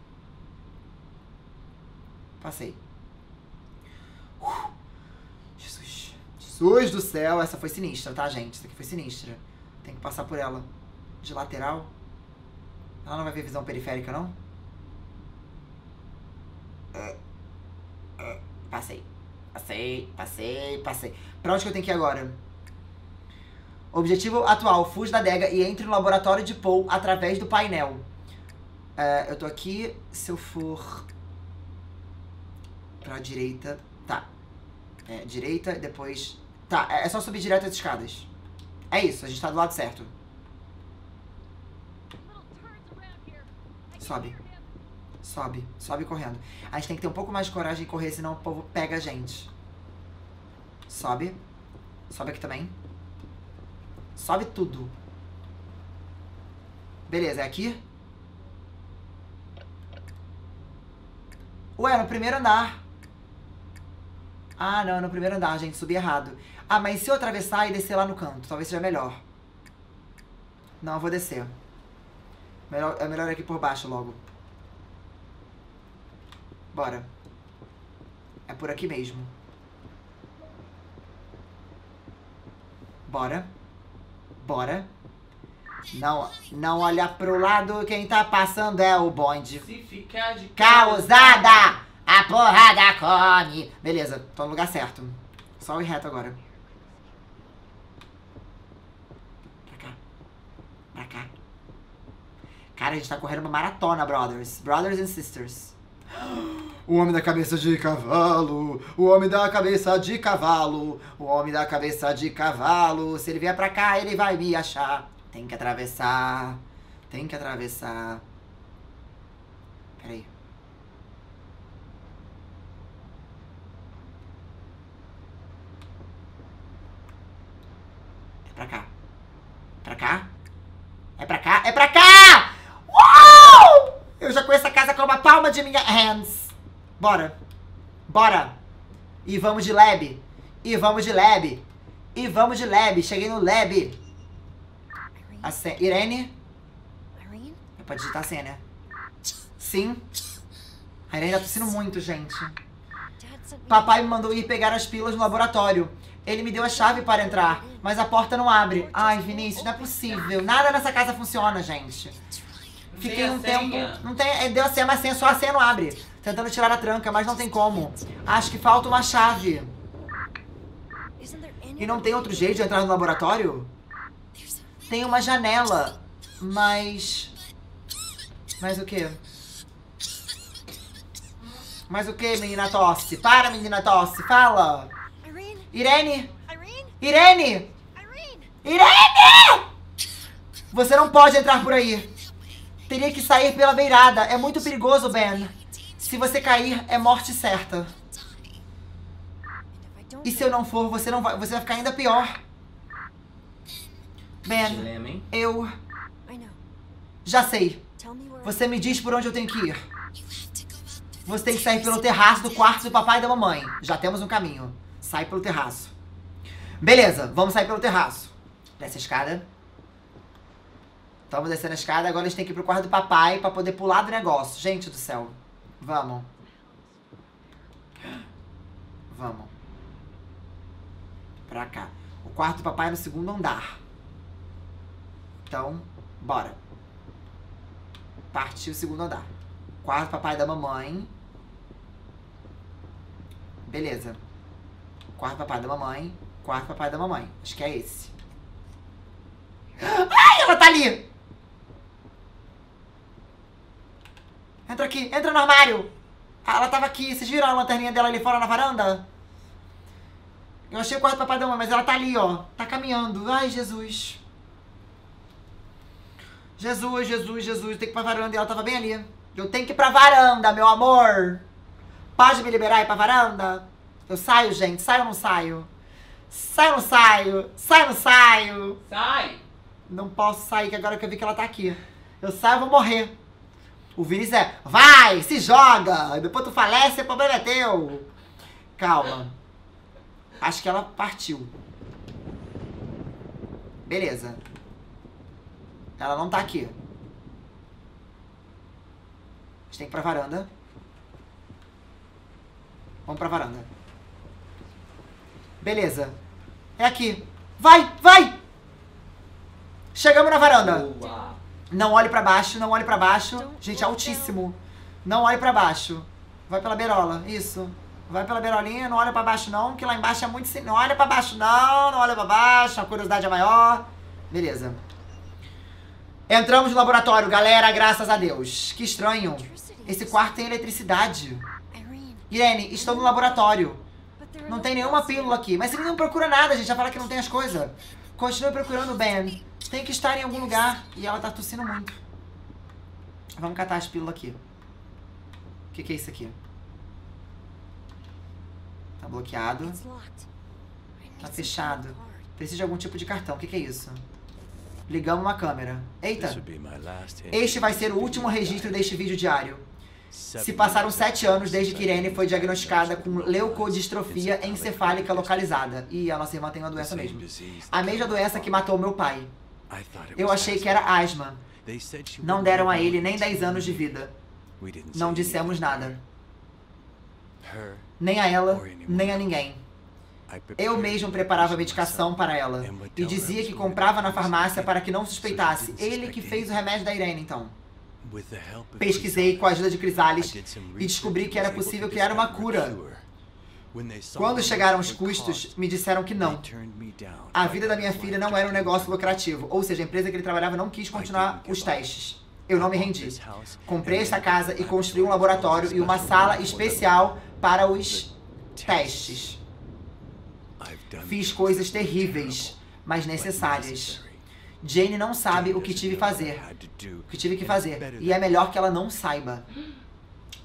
Passei. Jesus. Jesus do céu. Essa foi sinistra, tá, gente? Essa aqui foi sinistra. Tem que passar por ela. De lateral. Ela não vai ver visão periférica, não? Passei. Passei, passei, passei. Pra onde que eu tenho que ir agora? Objetivo atual. Fuja da adega e entre no laboratório de Paul através do painel. Eu tô aqui. Se eu for... pra direita. Tá. É, direita, depois... Tá, é só subir direto as escadas. É isso, a gente tá do lado certo. Sobe. Sobe. Sobe correndo. A gente tem que ter um pouco mais de coragem de correr, senão o povo pega a gente. Sobe. Sobe aqui também. Sobe tudo. Beleza, é aqui? Ué, no primeiro andar. Ah, não, no primeiro andar, gente. Subi errado. Ah, mas se eu atravessar e descer lá no canto? Talvez seja melhor. Não, eu vou descer. Melhor, é melhor aqui por baixo logo. Bora. É por aqui mesmo. Bora. Bora. Não, não olhar pro lado. Quem tá passando é o bonde. Se ficar de causada, a porrada come. Beleza, tô no lugar certo. Só ir reto agora. Pra cá. Pra cá. Cara, a gente tá correndo uma maratona, brothers. Brothers and sisters. O homem da cabeça de cavalo. O homem da cabeça de cavalo. O homem da cabeça de cavalo. Se ele vier pra cá, ele vai me achar. Tem que atravessar. Tem que atravessar. Peraí. É pra cá. Pra cá? É pra cá? É pra cá! Uou! Eu já conheço a casa com uma palma de minha hands. Bora. Bora. E vamos de lab. E vamos de lab. E vamos de lab. Cheguei no lab. A Irene? Eu posso digitar a senha, né? Sim. A Irene tá tossindo muito, gente. Papai me mandou ir pegar as pílulas no laboratório. Ele me deu a chave para entrar, mas a porta não abre. Ai, Vinícius, não é possível. Nada nessa casa funciona, gente. Fiquei um tempo... Não tem... Deu a senha, mas só a senha não abre. Tentando tirar a tranca, mas não tem como. Acho que falta uma chave. E não tem outro jeito de entrar no laboratório? Tem uma janela, mas... Mas o quê? Mas o quê, menina tosse? Para, menina tosse, fala! Irene! Irene! Irene! Você não pode entrar por aí. Teria que sair pela beirada. É muito perigoso, Ben. Se você cair, é morte certa. E se eu não for, você não vai... Você vai ficar ainda pior. Ben, eu... Já sei. Você me diz por onde eu tenho que ir. Você tem que sair pelo terraço do quarto do papai e da mamãe. Já temos um caminho. Sai pelo terraço. Beleza, vamos sair pelo terraço. Desce a escada. Estamos descendo a escada. Agora a gente tem que ir pro quarto do papai pra poder pular do negócio. Gente do céu. Vamos. Vamos. Pra cá. O quarto do papai é no segundo andar. Então, bora. Partiu o segundo andar. Quarto papai da mamãe. Beleza. Quarto papai da mamãe. Quarto papai da mamãe. Acho que é esse. Ai, ela tá ali! Entra aqui. Entra no armário. Ela tava aqui. Vocês viram a lanterninha dela ali fora na varanda? Eu achei o quarto papai da mamãe, mas ela tá ali, ó. Tá caminhando. Ai, Jesus. Jesus, Jesus, Jesus, eu tenho que ir pra varanda. E ela tava bem ali. Eu tenho que ir pra varanda, meu amor. Pode me liberar e ir pra varanda? Eu saio, gente? Saio ou não saio? Saio ou não saio? Saio ou não saio? Sai! Não posso sair, que agora que eu vi que ela tá aqui. Eu saio, eu vou morrer. O Vinícius é, vai, se joga. Depois tu falece, o problema é teu. Calma. Acho que ela partiu. Beleza. Ela não tá aqui. A gente tem que ir pra varanda. Vamos pra varanda. Beleza. É aqui. Vai, vai! Chegamos na varanda. Boa. Não olhe pra baixo, não olhe pra baixo. Gente, é altíssimo. Não olhe pra baixo. Vai pela beirola, isso. Vai pela beirolinha, não olha pra baixo não, que lá embaixo é muito... Não olha pra baixo não, não olha pra baixo, a curiosidade é maior. Beleza. Entramos no laboratório, galera, graças a Deus. Que estranho. Esse quarto tem eletricidade. Irene, estou no laboratório. Não tem nenhuma pílula aqui. Mas ele não procura nada, gente, já fala que não tem as coisas. Continue procurando, Ben. Tem que estar em algum lugar. E ela tá tossindo muito. Vamos catar as pílulas aqui. O que é isso aqui? Tá bloqueado. Tá fechado. Preciso de algum tipo de cartão. O que é isso? Ligamos uma câmera. Eita! Este vai ser o último registro deste vídeo diário. Se passaram 7 anos desde que Irene foi diagnosticada com leucodistrofia encefálica localizada. E a nossa irmã tem uma doença mesmo. A mesma doença que matou meu pai. Eu achei que era asma. Não deram a ele nem 10 anos de vida. Não dissemos nada. Nem a ela, nem a ninguém. Eu mesmo preparava a medicação para ela. E dizia que comprava na farmácia para que não suspeitasse. Ele que fez o remédio da Irene, então. Pesquisei com a ajuda de Chrysalis e descobri que era possível criar uma cura. Quando chegaram os custos, me disseram que não. A vida da minha filha não era um negócio lucrativo. Ou seja, a empresa que ele trabalhava não quis continuar os testes. Eu não me rendi. Comprei esta casa e construí um laboratório e uma sala especial para os testes. Fiz coisas terríveis, mas necessárias. Jane não sabe o que tive que fazer. E é melhor que ela não saiba.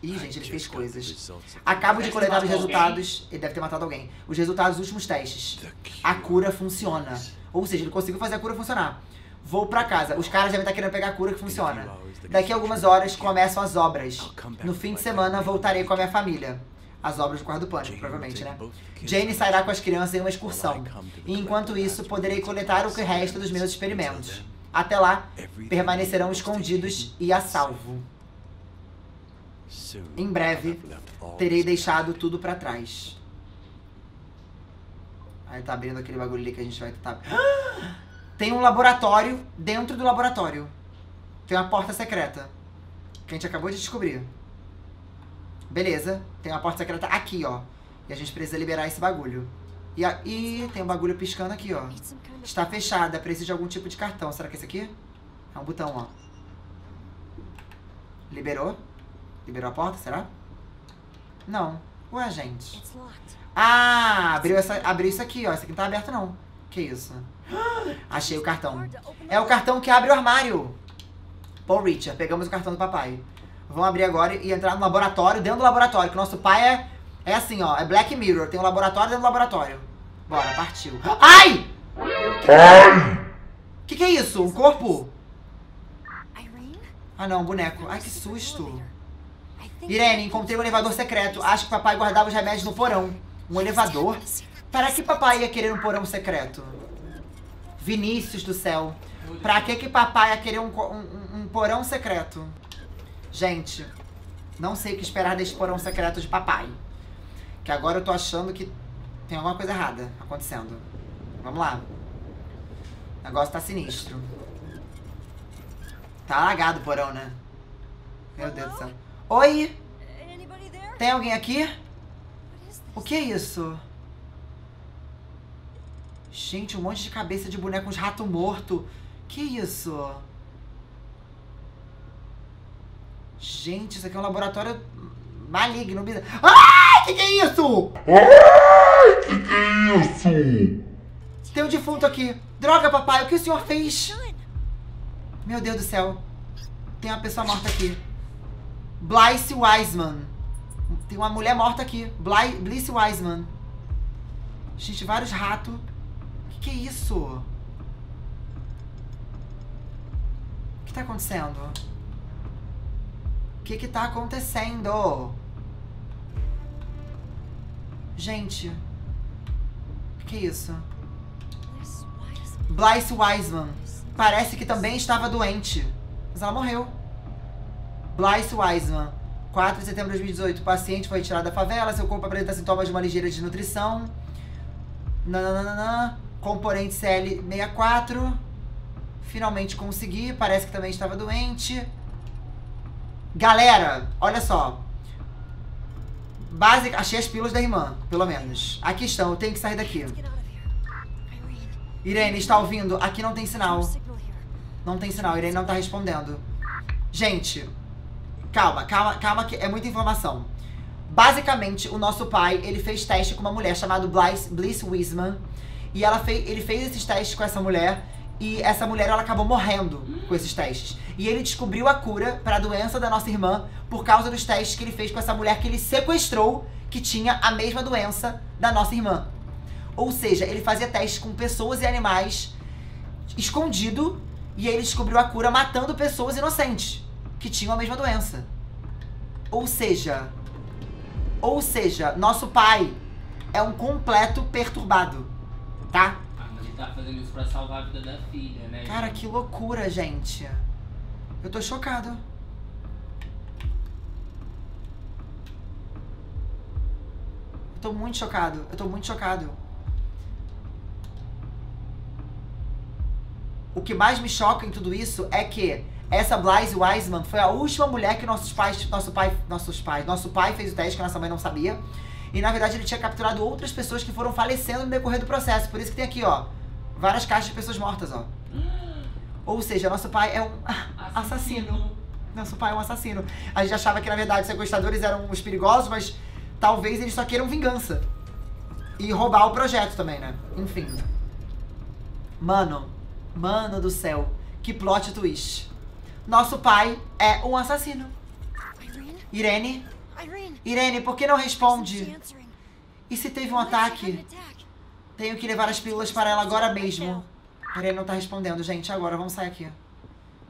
Ih, gente, ele fez coisas. Acabo de coletar os resultados. Ele deve ter matado alguém. Os resultados dos últimos testes. A cura funciona. Ou seja, ele conseguiu fazer a cura funcionar. Vou pra casa. Os caras devem estar querendo pegar a cura que funciona. Daqui a algumas horas começam as obras. No fim de semana voltarei com a minha família. As obras do Quarto do Pânico, provavelmente, né? Jane sairá com as crianças em uma excursão. E enquanto isso, poderei coletar o que resta dos meus experimentos. Até lá, permanecerão escondidos e a salvo. Em breve, terei deixado tudo pra trás. Aí tá abrindo aquele bagulho ali que a gente vai tentar... Tem um laboratório dentro do laboratório. Tem uma porta secreta. Que a gente acabou de descobrir. Beleza, tem uma porta secreta aqui, ó. E a gente precisa liberar esse bagulho. E aí, tem um bagulho piscando aqui, ó. Está fechada, precisa de algum tipo de cartão. Será que é esse aqui? É um botão, ó. Liberou? Liberou a porta, será? Não. Ué, gente. Ah, abriu isso aqui, ó. Isso aqui não tá aberto, não. Que isso? Achei o cartão. É o cartão que abre o armário. Paul Richard, pegamos o cartão do papai. Vamos abrir agora e entrar no laboratório, dentro do laboratório. Que nosso pai é assim, ó. É Black Mirror. Tem um laboratório dentro do laboratório. Bora, partiu. Ai! Ai! Que é isso? Um corpo? Ah, não. Um boneco. Ai, que susto. Irene, encontrei um elevador secreto. Acho que papai guardava os remédios no porão. Um elevador? Para que papai ia querer um porão secreto? Vinícius do céu. Pra que papai ia querer um porão secreto? Gente, não sei o que esperar deste porão secreto de papai. Que agora eu tô achando que tem alguma coisa errada acontecendo. Vamos lá. O negócio tá sinistro. Tá alagado o porão, né? Meu Deus do céu. Oi! Tem alguém aqui? O que é isso? Gente, um monte de cabeça de boneco, uns ratos mortos. Que isso? Gente, isso aqui é um laboratório maligno, bizarro. Ah, que é isso? Ah, que é isso? Tem um defunto aqui. Droga, papai, o que o senhor fez? Meu Deus do céu. Tem uma pessoa morta aqui. Bliss Wiseman. Tem uma mulher morta aqui. Bliss Wiseman. Gente, vários ratos. Que é isso? O que tá acontecendo? O que tá acontecendo? Gente. O que é isso? Bliss Wiseman. Parece que também estava doente. Mas ela morreu. Bliss Wiseman. 4 de setembro de 2018, o paciente foi retirado da favela, seu corpo apresenta sintomas de uma ligeira desnutrição. Nananana. Componente CL64. Finalmente consegui, parece que também estava doente. Galera, olha só. Básica, achei as pílulas da irmã, pelo menos. Aqui estão, eu tenho que sair daqui. Irene, está ouvindo? Aqui não tem sinal. Não tem sinal, Irene não tá respondendo. Gente, calma, calma, calma que é muita informação. Basicamente, o nosso pai, ele fez teste com uma mulher chamada Bliss Wiseman. E ela ele fez esses testes com essa mulher. E essa mulher, ela acabou morrendo com esses testes. E ele descobriu a cura para a doença da nossa irmã por causa dos testes que ele fez com essa mulher que ele sequestrou, que tinha a mesma doença da nossa irmã. Ou seja, ele fazia testes com pessoas e animais escondido. E ele descobriu a cura matando pessoas inocentes que tinham a mesma doença. Ou seja, nosso pai é um completo perturbado, tá? Ah, mas ele tá fazendo isso pra salvar a vida da filha, né? Cara, que loucura, gente. Eu tô chocado. Eu tô muito chocado, eu tô muito chocado. O que mais me choca em tudo isso é que essa Bliss Wiseman foi a última mulher que nosso pai fez o teste, que a nossa mãe não sabia. E na verdade ele tinha capturado outras pessoas que foram falecendo no decorrer do processo. Por isso que tem aqui, ó, várias caixas de pessoas mortas, ó. Ou seja, nosso pai é um assassino. Nosso pai é um assassino. A gente achava que na verdade os sequestradores eram os perigosos, mas talvez eles só queiram vingança. E roubar o projeto também, né? Enfim. Mano do céu, que plot twist. Nosso pai é um assassino. Irene? Irene, por que não responde? E se teve um ataque? Tenho que levar as pílulas para ela agora mesmo. Irene não tá respondendo, gente. Agora, vamos sair aqui.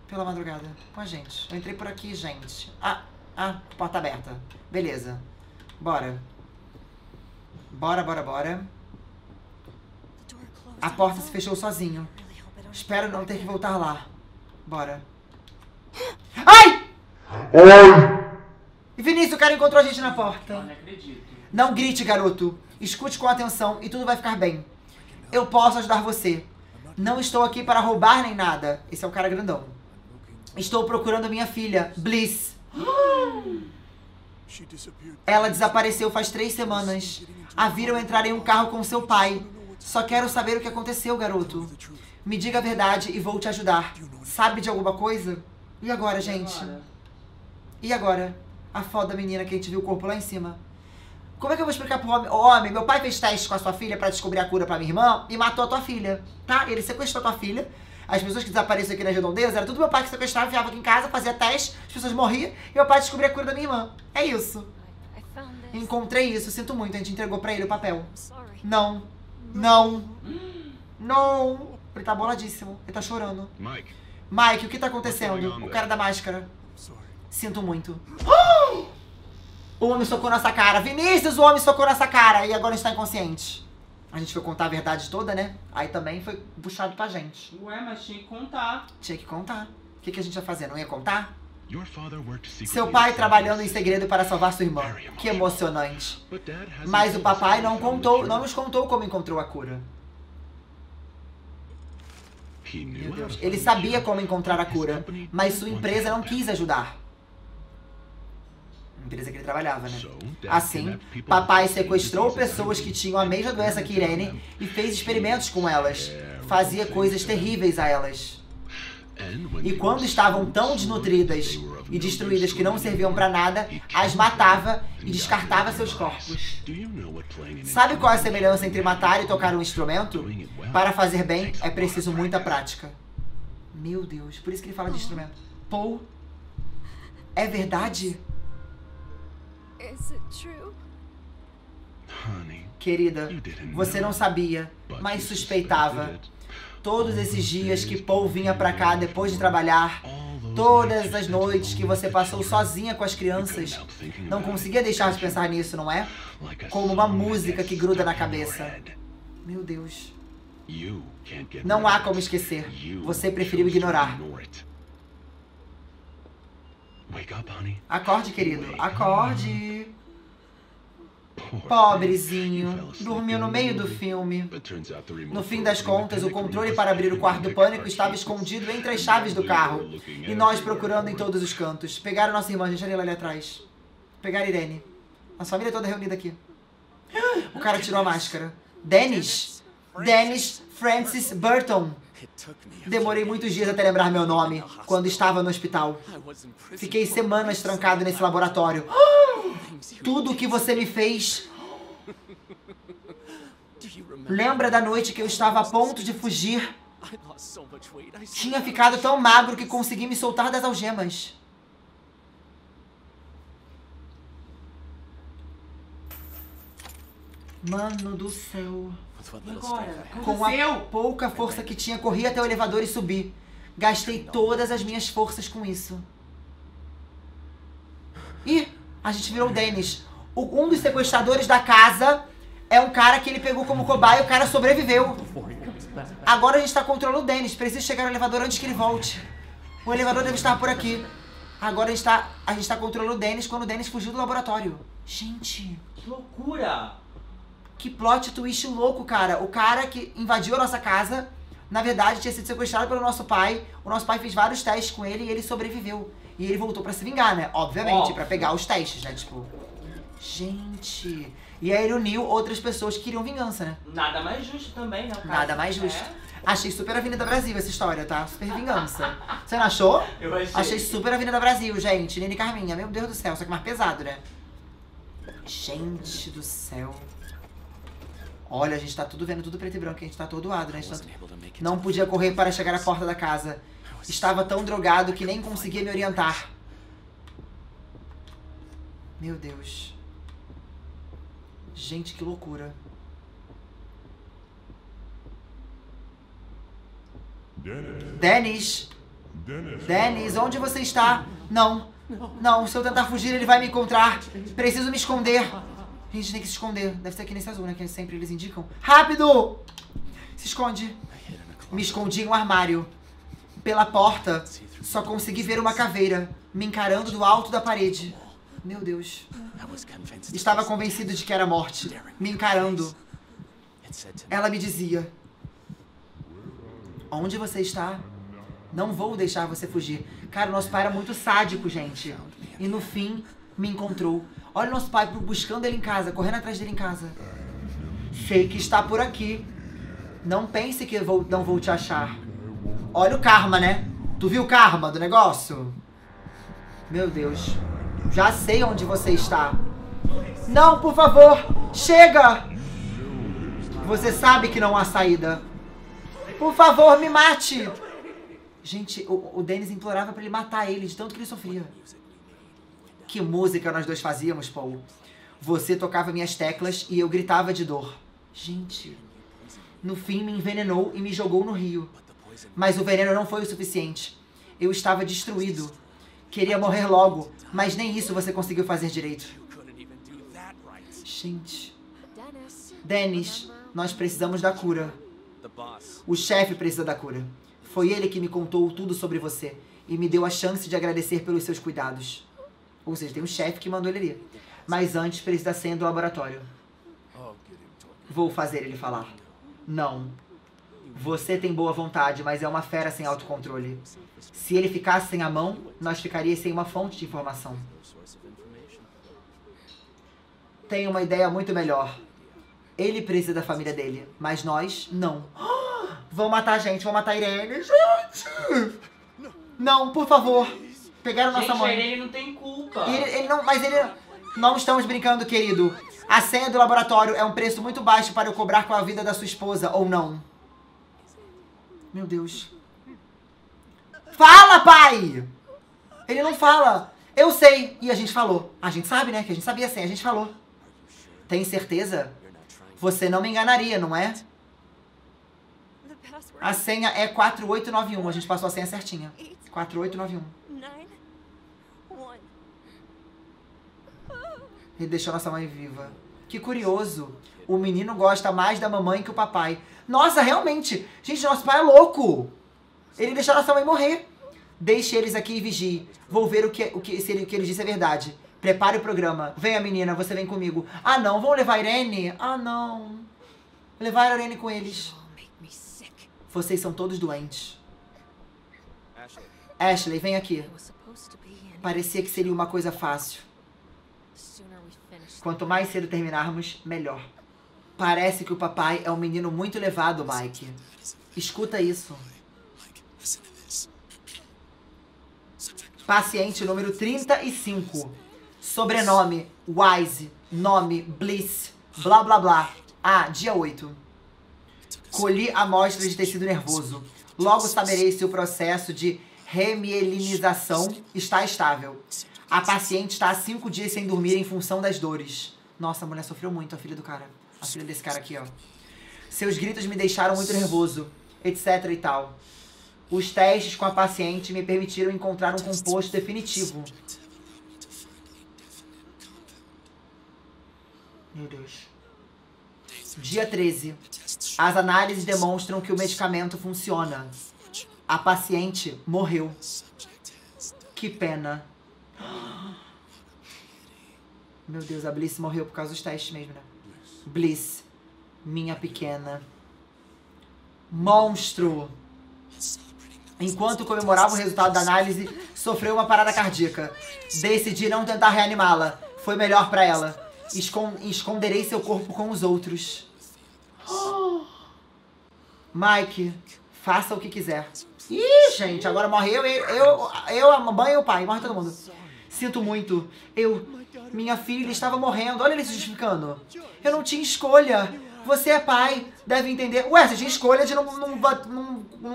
Pela madrugada. Com a gente. Eu entrei por aqui, gente. Ah, porta aberta. Beleza. Bora. Bora. A porta se fechou sozinho. Espero não ter que voltar lá. Bora. Ai! Oi! Vinícius, o cara encontrou a gente na porta. Não acredito. Não grite, garoto. Escute com atenção e tudo vai ficar bem. Eu posso ajudar você. Não estou aqui para roubar nem nada. Esse é o cara grandão. Estou procurando minha filha, Bliss. Ela desapareceu faz 3 semanas. A viram entrar em um carro com seu pai. Só quero saber o que aconteceu, garoto. Me diga a verdade e vou te ajudar. Sabe de alguma coisa? E agora, gente? E agora? A foto da menina que a gente viu o corpo lá em cima. Como é que eu vou explicar pro homem? Ô, homem, meu pai fez teste com a sua filha pra descobrir a cura pra minha irmã e matou a tua filha, tá? Ele sequestrou a tua filha. As pessoas que desapareceram aqui nas redondezas, era tudo meu pai que sequestrava, enviava aqui em casa, fazia teste, as pessoas morriam e meu pai descobriu a cura da minha irmã. É isso. Encontrei isso, sinto muito. A gente entregou pra ele o papel. Não. Ele tá boladíssimo. Ele tá chorando. Mike, o que tá acontecendo? O cara da máscara. Sinto muito. O homem socou nossa cara. Vinícius, o homem socou nossa cara. E agora a gente tá inconsciente. A gente foi contar a verdade toda, né? Aí também foi puxado pra gente. Ué, mas tinha que contar. Tinha que contar. O que a gente ia fazer? Não ia contar? Seu pai trabalhando em segredo para salvar sua irmã. Que emocionante. Mas o papai não nos contou como encontrou a cura. Meu Deus. Ele sabia como encontrar a cura, mas sua empresa não quis ajudar. A empresa que ele trabalhava, né? Assim, papai sequestrou pessoas que tinham a mesma doença que Irene e fez experimentos com elas. Fazia coisas terríveis a elas. E quando estavam tão desnutridas e destruídas que não serviam pra nada, as matava e descartava seus corpos. Sabe qual é a semelhança entre matar e tocar um instrumento? Para fazer bem, é preciso muita prática. Meu Deus, por isso que ele fala de instrumento. Paul, é verdade? Querida, você não sabia, mas suspeitava. Todos esses dias que Paul vinha pra cá depois de trabalhar, todas as noites que você passou sozinha com as crianças, não conseguia deixar de pensar nisso, não é? Como uma música que gruda na cabeça. Meu Deus. Não há como esquecer. Você preferiu ignorar. Acorde, querido. Acorde. Pobrezinho. Dormiu no meio do filme. No fim das contas, o controle para abrir o quarto do pânico estava escondido entre as chaves do carro. E nós procurando em todos os cantos. Pegaram nossa irmã, deixaram ela ali atrás. Pegaram Irene. A família toda reunida aqui. O cara tirou a máscara. Dennis? Dennis Francis Burton. Demorei muitos dias até lembrar meu nome, quando estava no hospital. Fiquei semanas trancado nesse laboratório. Tudo o que você me fez. Lembra da noite que eu estava a ponto de fugir? Tinha ficado tão magro que consegui me soltar das algemas. Mano do céu. Agora, com a pouca força que tinha, corri até o elevador e subi. Gastei todas as minhas forças com isso. Ih, a gente virou o Dennis. Um dos sequestradores da casa é um cara que ele pegou como cobaia e o cara sobreviveu. Agora a gente tá controlando o Dennis. Preciso chegar no elevador antes que ele volte. O elevador deve estar por aqui. Agora a gente tá controlando o Dennis quando o Dennis fugiu do laboratório. Gente, que loucura! Que plot twist louco, cara. O cara que invadiu a nossa casa, na verdade, tinha sido sequestrado pelo nosso pai. O nosso pai fez vários testes com ele e ele sobreviveu. E ele voltou pra se vingar, né? Obviamente, pra pegar os testes, né? Tipo... Gente... E aí ele uniu outras pessoas que queriam vingança, né? Nada mais justo também, né? Nada mais justo. Achei super Avenida Brasil essa história, tá? Super vingança. Você não achou? Eu achei. Achei super Avenida Brasil, gente. Nini Carminha, meu Deus do céu. Só que mais pesado, né? Gente do céu. Olha, a gente tá tudo vendo, tudo preto e branco, a gente tá todo doado, né? Não podia correr para chegar à porta da casa. Estava tão drogado que nem conseguia me orientar. Meu Deus. Gente, que loucura. Dennis! Dennis, onde você está? Não, não, se eu tentar fugir ele vai me encontrar. Preciso me esconder. A gente tem que se esconder. Deve ser aqui nesse azul, né? Que sempre eles indicam. Rápido! Se esconde. Me escondi em um armário. Pela porta, só consegui ver uma caveira me encarando do alto da parede. Meu Deus. Estava convencido de que era morte. Me encarando. Ela me dizia: onde você está? Não vou deixar você fugir. Cara, o nosso pai era muito sádico, gente. E no fim, me encontrou. Olha o nosso pai buscando ele em casa, correndo atrás dele em casa. Sei que está por aqui. Não pense que eu não vou te achar. Olha o karma, né? Tu viu o karma do negócio? Meu Deus. Já sei onde você está. Não, por favor. Chega. Você sabe que não há saída. Por favor, me mate. Gente, o Dennis implorava pra ele matar ele, de tanto que ele sofria. Que música nós dois fazíamos, Paul. Você tocava minhas teclas e eu gritava de dor. Gente. No fim, me envenenou e me jogou no rio. Mas o veneno não foi o suficiente. Eu estava destruído. Queria morrer logo, mas nem isso você conseguiu fazer direito. Gente. Dennis, nós precisamos da cura. O chefe precisa da cura. Foi ele que me contou tudo sobre você e me deu a chance de agradecer pelos seus cuidados. Ou seja, tem um chefe que mandou ele ali. Mas antes, precisa sair do laboratório. Vou fazer ele falar. Não. Você tem boa vontade, mas é uma fera sem autocontrole. Se ele ficasse sem a mão, nós ficaríamos sem uma fonte de informação. Tenho uma ideia muito melhor. Ele precisa da família dele, mas nós, não. Vão matar a gente, vão matar a Irene. Gente! Não, por favor. Pegaram nossa mãe. Ele não tem culpa. Ele não, mas ele... Não estamos brincando, querido. A senha do laboratório é um preço muito baixo para eu cobrar com a vida da sua esposa, ou não? Meu Deus. Fala, pai! Ele não fala. Eu sei. E a gente falou. A gente sabe, né? Que a gente sabia a senha. A gente falou. Tem certeza? Você não me enganaria, não é? A senha é 4891. A gente passou a senha certinha. 4891. Ele deixou nossa mãe viva. Que curioso. O menino gosta mais da mamãe que o papai. Nossa, realmente. Gente, nosso pai é louco. Ele deixou nossa mãe morrer. Deixe eles aqui e vigie. Vou ver se o que eles dizem é verdade. Prepare o programa. Venha, menina, você vem comigo. Ah, não. Vão levar a Irene? Ah, não. Levar a Irene com eles. Vocês são todos doentes. Ashley, Ashley, vem aqui. Parecia que seria uma coisa fácil. Quanto mais cedo terminarmos, melhor. Parece que o papai é um menino muito levado, Mike. Escuta isso. Paciente número 35. Sobrenome, Wise. Nome, Bliss. Blá, blá, blá. Ah, dia 8. Colhi amostras de tecido nervoso. Logo saberei se o processo de remielinização está estável. A paciente está há 5 dias sem dormir em função das dores. Nossa, a mulher sofreu muito, a filha do cara. A filha desse cara aqui, ó. Seus gritos me deixaram muito nervoso, etc e tal. Os testes com a paciente me permitiram encontrar um composto definitivo. Meu Deus. Dia 13. As análises demonstram que o medicamento funciona. A paciente morreu. Que pena. Meu Deus, a Bliss morreu por causa dos testes mesmo, né? Bliss, minha pequena. Monstro. Enquanto comemorava o resultado da análise, sofreu uma parada cardíaca. Decidi não tentar reanimá-la. Foi melhor pra ela. Esconderei seu corpo com os outros. Oh. Mike, faça o que quiser. Ih, gente, agora morre eu, a mãe e o pai. Morre todo mundo. Sinto muito. Minha filha estava morrendo. Olha ele se justificando. Eu não tinha escolha. Você é pai. Deve entender. Ué, você tinha escolha de não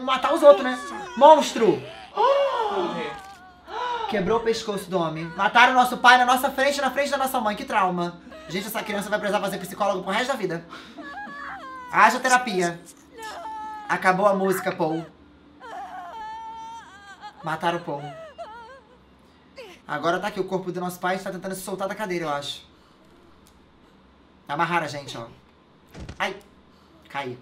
matar os outros, né? Monstro! Oh. Quebrou o pescoço do homem. Mataram o nosso pai na nossa frente, na frente da nossa mãe. Que trauma. Gente, essa criança vai precisar fazer psicólogo pro resto da vida. Haja terapia. Acabou a música, Paul. Mataram o Paul. Agora tá aqui o corpo do nosso pai, está tentando se soltar da cadeira, eu acho. Amarraram a gente, ó. Ai. Caiu.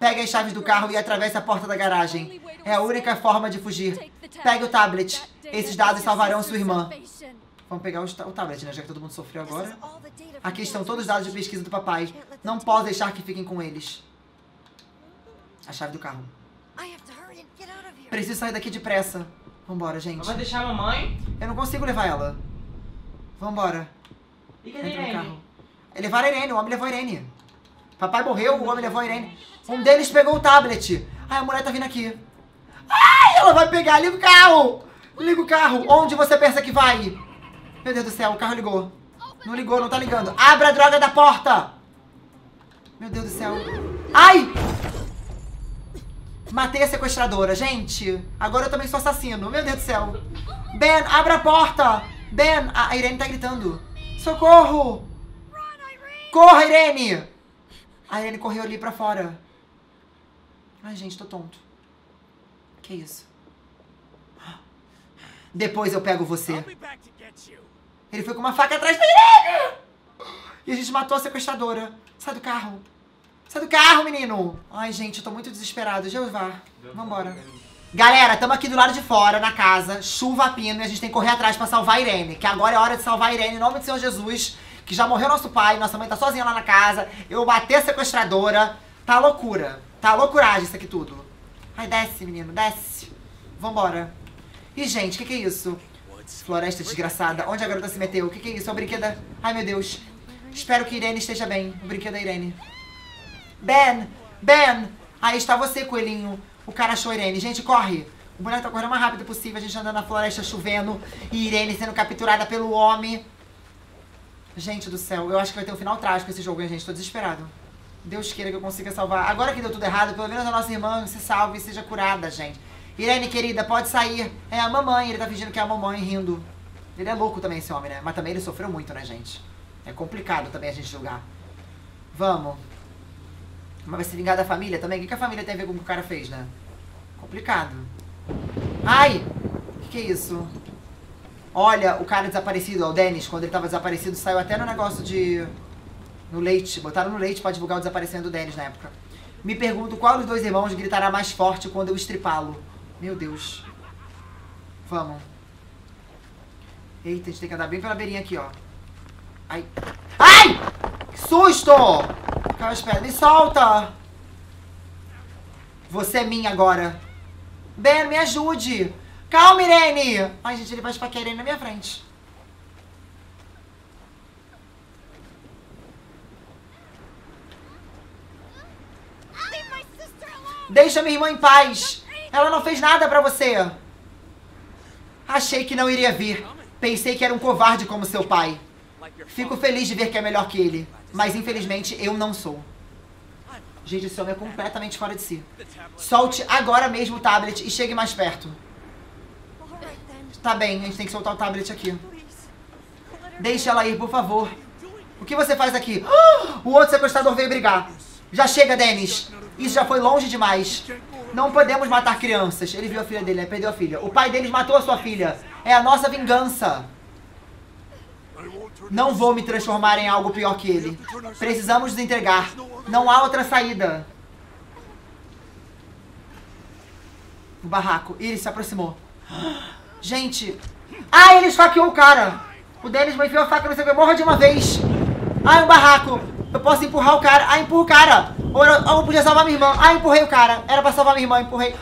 Pegue as chaves do carro e atravesse a porta da garagem. É a única forma de fugir. Pegue o tablet. Esses dados salvarão sua irmã. Vamos pegar o tablet, né? Já que todo mundo sofreu agora. Aqui estão todos os dados de pesquisa do papai. Não posso deixar que fiquem com eles. A chave do carro. Preciso sair daqui depressa. Vambora, gente. Vai deixar a mamãe? Eu não consigo levar ela. Vambora. E cadê a Irene? Levaram a Irene, o homem levou a Irene. Papai morreu, o homem levou a Irene. Um deles pegou o tablet. Ai, a mulher tá vindo aqui. Ai, ela vai pegar. Liga o carro. Liga o carro. Onde você pensa que vai? Meu Deus do céu, o carro ligou. Não ligou, não tá ligando. Abra a droga da porta. Meu Deus do céu. Ai! Matei a sequestradora, gente. Agora eu também sou assassino. Meu Deus do céu. Ben, abra a porta. Ben, a Irene tá gritando. Socorro! Corra, Irene! A Irene correu ali pra fora. Ai, gente, tô tonto. Que isso? Depois eu pego você. Ele foi com uma faca atrás da Irene! E a gente matou a sequestradora. Sai do carro. Sai do carro, menino! Ai, gente, eu tô muito desesperado. Jeová. Vambora. Galera, tamo aqui do lado de fora, na casa. Chuva a pino e a gente tem que correr atrás pra salvar a Irene. Que agora é hora de salvar a Irene, em nome do Senhor Jesus. Que já morreu nosso pai, nossa mãe tá sozinha lá na casa. Eu bati a sequestradora. Tá loucura. Tá loucuragem isso aqui tudo. Ai, desce, menino, desce. Vambora. E, gente, o que é isso? Floresta desgraçada. Onde a garota se meteu? O que é isso? É o brinquedo... Ai, meu Deus. Espero que Irene esteja bem. O brinquedo da Irene. Ben! Ben! Aí está você, coelhinho. O cara achou a Irene. Gente, corre! O boneco tá correndo o mais rápido possível. A gente andando na floresta, chovendo. E Irene sendo capturada pelo homem. Gente do céu, eu acho que vai ter um final trágico esse jogo, hein, gente? Tô desesperado. Deus queira que eu consiga salvar. Agora que deu tudo errado, pelo menos a nossa irmã se salve e seja curada, gente. Irene, querida, pode sair. É a mamãe. Ele tá fingindo que é a mamãe, rindo. Ele é louco também, esse homem, né? Mas também ele sofreu muito, né, gente? É complicado também a gente julgar. Vamos. Mas vai se vingar da família também? O que a família tem a ver com o que o cara fez, né? Complicado. Ai! O que é isso? Olha, o cara desaparecido, ó, o Dennis, quando ele tava desaparecido, saiu até no negócio de... No leite. Botaram no leite pra divulgar o desaparecimento do Dennis na época. Me pergunto qual dos dois irmãos gritará mais forte quando eu estripá-lo. Meu Deus. Vamos. Eita, a gente tem que andar bem pela beirinha aqui, ó. Ai. Ai! Que susto! Calma, espera. Me solta! Você é minha agora. Ben, me ajude! Calma, Irene! Ai, gente, ele vai esfaquear a Irene na minha frente. Deixa minha irmã em paz. Ela não fez nada pra você. Achei que não iria vir. Pensei que era um covarde como seu pai. Fico feliz de ver que é melhor que ele. Mas, infelizmente, eu não sou. Gente, esse homem é completamente fora de si. Solte agora mesmo o tablet e chegue mais perto. Tá bem, a gente tem que soltar o tablet aqui. Deixa ela ir, por favor. O que você faz aqui? O outro sequestrador veio brigar. Já chega, Dennis. Isso já foi longe demais. Não podemos matar crianças. Ele viu a filha dele, né? Perdeu a filha. O pai deles matou a sua filha. É a nossa vingança. Não vou me transformar em algo pior que ele. Precisamos nos entregar. Não há outra saída. O barraco. Iris se aproximou. Gente. Ah, ele esfaqueou o cara. O Dennis me enfiou a faca no seu morra de uma vez. Ai, o barraco. Eu posso empurrar o cara. Ah, empurra o cara. Ou eu podia salvar minha irmã. Ah, empurrei o cara. Era pra salvar minha irmã, empurrei.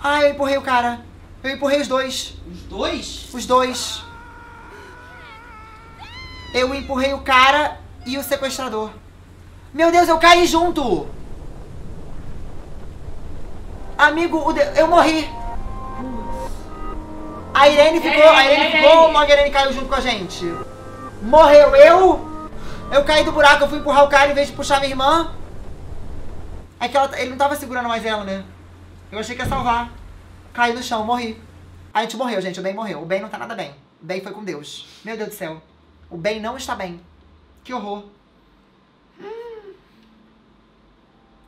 Ah, eu empurrei o cara. Eu empurrei os dois. Os dois? Os dois. Eu empurrei o cara e o sequestrador. Meu Deus, eu caí junto. Amigo, eu morri. A Irene ficou, logo a Irene caiu junto com a gente. Morreu eu caí do buraco, eu fui empurrar o cara em vez de puxar minha irmã. É que ela, ele não tava segurando mais ela, né? Eu achei que ia salvar. Caí no chão, morri. A gente morreu, gente. O Ben morreu. O Ben não tá nada bem. O Ben foi com Deus. Meu Deus do céu. O Ben não está bem. Que horror.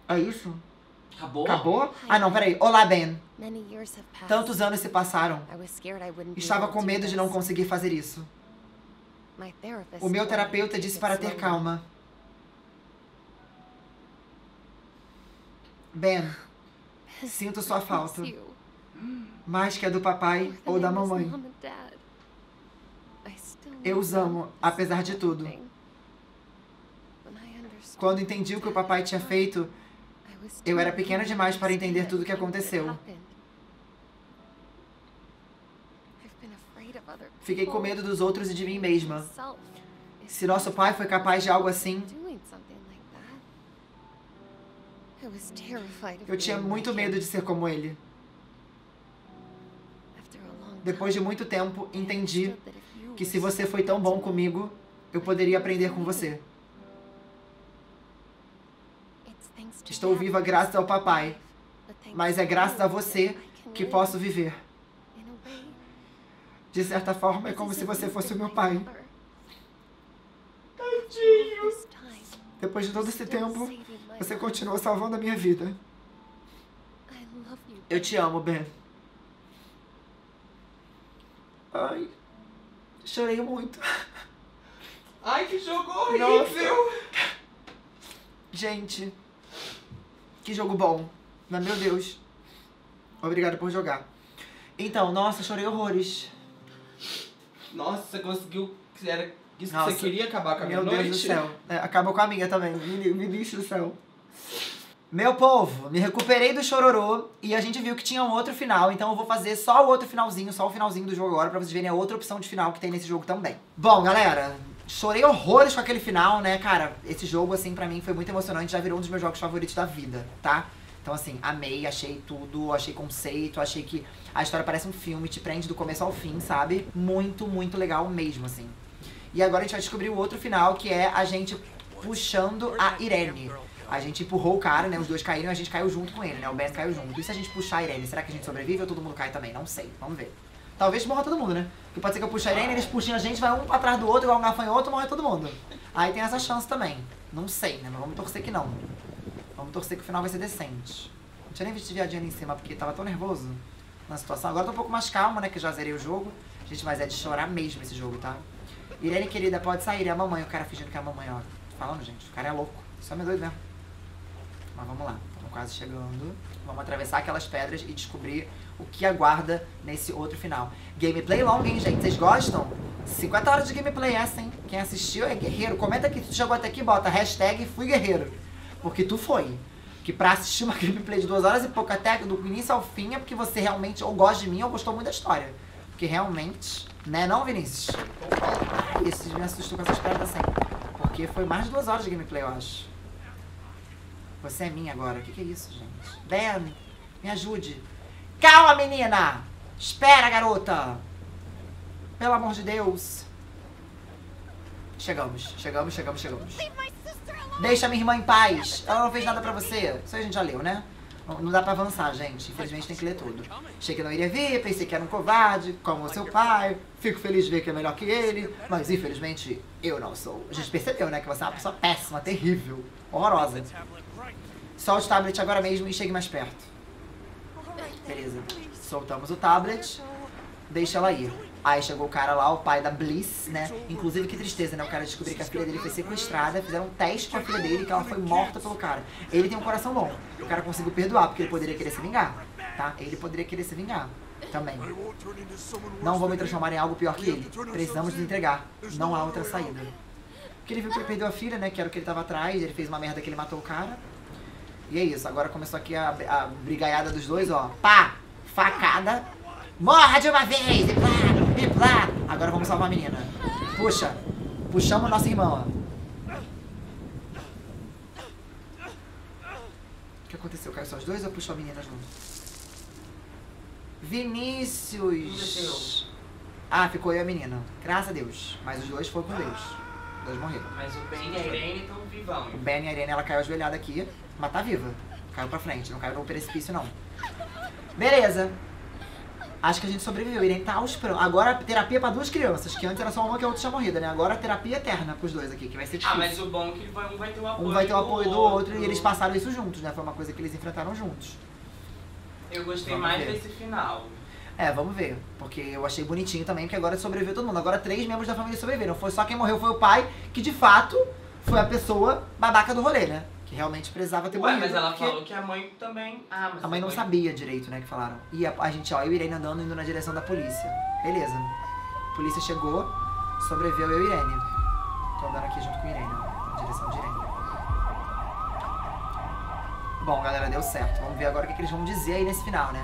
É isso? Acabou? Acabou? Ah, não, peraí. Olá, Ben. Tantos anos se passaram. Estava com medo de não conseguir fazer isso. O meu terapeuta disse para ter calma. Ben, sinto sua falta. Mais que a do papai ou da mamãe. Eu os amo, apesar de tudo. Quando entendi o que o papai tinha feito, eu era pequena demais para entender tudo o que aconteceu. Fiquei com medo dos outros e de mim mesma. Se nosso pai foi capaz de algo assim... Eu tinha muito medo de ser como ele. Depois de muito tempo, entendi que se você foi tão bom comigo, eu poderia aprender com você. Estou viva graças ao papai, mas é graças a você que posso viver. De certa forma, é como se você fosse o meu pai. Tadinho! Depois de todo esse tempo, você continuou salvando a minha vida. Eu te amo, Ben. Ai, chorei muito. Ai, que jogo horrível! Nossa. Gente, que jogo bom. Meu Deus. Obrigado por jogar. Então, nossa, chorei horrores. Nossa, você conseguiu... Era isso que você queria acabar com a minha noite? Meu Deus do céu. É, acabou com a minha também. Me bicho do céu. Meu povo, me recuperei do chororô e a gente viu que tinha um outro final, então eu vou fazer só o outro finalzinho, só o finalzinho do jogo agora, pra vocês verem a outra opção de final que tem nesse jogo também. Bom, galera, chorei horrores com aquele final, né, cara? Esse jogo, assim, pra mim foi muito emocionante, já virou um dos meus jogos favoritos da vida, tá? Então, assim, amei, achei tudo, achei conceito, achei que a história parece um filme, te prende do começo ao fim, sabe? Muito, muito legal mesmo, assim. E agora a gente vai descobrir o outro final, que é a gente puxando a Irene. A gente empurrou o cara, né? Os dois caíram e a gente caiu junto com ele, né? O Ben caiu junto. E se a gente puxar a Irene, será que a gente sobrevive ou todo mundo cai também? Não sei, vamos ver. Talvez morra todo mundo, né? Porque pode ser que eu puxe a Irene, eles puxem a gente, vai um atrás do outro, igual um gafanhoto, morre todo mundo. Aí tem essa chance também. Não sei, né? Mas vamos torcer que não. Vamos torcer que o final vai ser decente. Não tinha nem visto viadinha ali em cima, porque tava tão nervoso na situação. Agora tô um pouco mais calma, né? Que eu já zerei o jogo. Gente, mas é de chorar mesmo esse jogo, tá? Irene, querida, pode sair. É a mamãe, o cara fingindo que é a mamãe, ó. Tô falando, gente, o cara é louco. Só me doido mesmo. Mas vamos lá, estamos quase chegando. Vamos atravessar aquelas pedras e descobrir o que aguarda nesse outro final. Gameplay longa, hein, gente? Vocês gostam? 50 horas de gameplay essa, hein? Quem assistiu é guerreiro. Comenta aqui, se tu chegou até aqui, bota hashtag fui guerreiro. Porque tu foi. Que pra assistir uma gameplay de 2 horas e pouco, até do início ao fim, é porque você realmente ou gosta de mim ou gostou muito da história. Porque realmente, né não, Vinícius? Ai, isso me assustou com essas pedras sempre. Porque foi mais de 2 horas de gameplay, eu acho. Você é minha agora. O que é isso, gente? Ben, me ajude. Calma, menina! Espera, garota! Pelo amor de Deus. Chegamos, chegamos, chegamos, chegamos. Deixa minha irmã em paz. Ela não fez nada pra você. Isso aí a gente já leu, né? Não dá pra avançar, gente. Infelizmente tem que ler tudo. Achei que não iria vir, pensei que era um covarde, como seu pai. Fico feliz de ver que é melhor que ele. Mas infelizmente eu não sou. A gente percebeu, né? Que você é uma pessoa péssima, terrível, horrorosa. Solte o tablet agora mesmo e chegue mais perto. Beleza. Soltamos o tablet. Deixa ela ir. Aí chegou o cara lá, o pai da Bliss, né? Inclusive, que tristeza, né? O cara descobriu que a filha dele foi sequestrada, fizeram um teste com a filha dele, que ela foi morta pelo cara. Ele tem um coração bom. O cara conseguiu perdoar, porque ele poderia querer se vingar, tá? Ele poderia querer se vingar também. Não vou me transformar em algo pior que ele. Precisamos nos entregar. Não há outra saída. Porque ele viu que ele perdeu a filha, né? Que era o que ele tava atrás. Ele fez uma merda que ele matou o cara. E é isso. Agora começou aqui a brigaiada dos dois, ó. Pá! Facada. Morra de uma vez! E plá! E plá! Agora vamos salvar a menina. Puxa! Puxamos nossa irmã, ó. O que aconteceu? Caiu só os dois ou puxou a menina junto? Vinícius! Ah, ficou eu e a menina. Graças a Deus. Mas os dois foram com Deus. Os dois morreram. Mas o Ben e a Irene estão vivão. O Ben e a Irene, ela caiu ajoelhada aqui, mas tá viva. Caiu pra frente, não caiu no precipício, não. Beleza! Acho que a gente sobreviveu, Irene tá aos prantos. Agora terapia pra 2 crianças, que antes era só uma que a outra tinha morrido, né? Agora terapia eterna pros dois aqui, que vai ser difícil. Ah, mas o bom é que um vai ter o apoio do outro. Um vai ter o apoio do outro e eles passaram isso juntos, né? Foi uma coisa que eles enfrentaram juntos. Eu gostei mais desse final. É, vamos ver. Porque eu achei bonitinho também, porque agora sobreviveu todo mundo. Agora 3 membros da família sobreviveram. Foi só quem morreu foi o pai, que de fato foi a pessoa babaca do rolê, né? Realmente precisava ter morrido. Ué, mas ela porque... falou que a mãe também... Ah, mas a mãe não sabia direito, né, que falaram. E a gente, ó, eu e Irene andando, indo na direção da polícia. Beleza. A polícia chegou, sobreviveu eu e Irene. Tô andando aqui junto com Irene, ó, na direção de Irene. Bom, galera, deu certo. Vamos ver agora o que eles vão dizer aí nesse final, né?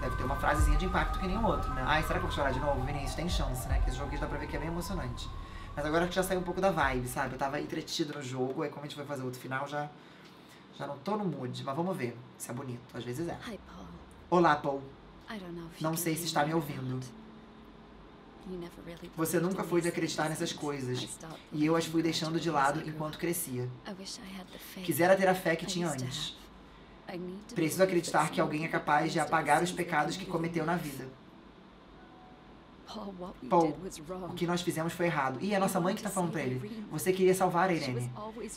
Deve ter uma frasezinha de impacto que nem o outro, né? Ai, será que eu vou chorar de novo? Vinícius, tem chance, né? Que esse jogo aqui dá pra ver que é bem emocionante. Mas agora que já saiu um pouco da vibe, sabe? Eu tava entretido no jogo, aí como a gente foi fazer outro final, já não tô no mood, mas vamos ver se é bonito. Às vezes é. Hi, Paul. Olá, Paul. Não sei se está me ouvindo. Você nunca foi de acreditar nessas coisas. E eu as fui deixando de lado enquanto crescia. Quisera ter a fé que tinha antes. Preciso acreditar que alguém é capaz de apagar os pecados que cometeu na vida. Paul, o que nós fizemos foi errado. E é a nossa mãe que tá falando pra ele. Você queria salvar a Irene.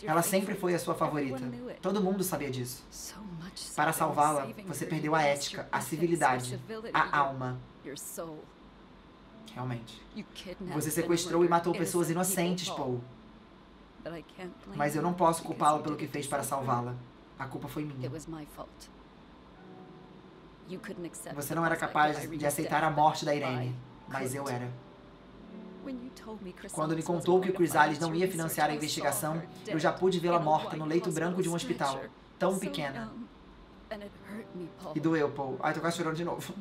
Ela sempre foi a sua favorita. Todo mundo sabia disso. Para salvá-la, você perdeu a ética, a civilidade, a alma. Realmente. Você sequestrou e matou pessoas inocentes, Paul. Mas eu não posso culpá-lo pelo que fez para salvá-la. A culpa foi minha. Você não era capaz de aceitar a morte da Irene. Mas eu era. Quando me contou que o Chrysalis não ia financiar a investigação, eu já pude vê-la morta no leito branco de um hospital, tão pequena. E doeu, Paul. Ai, tô quase chorando de novo.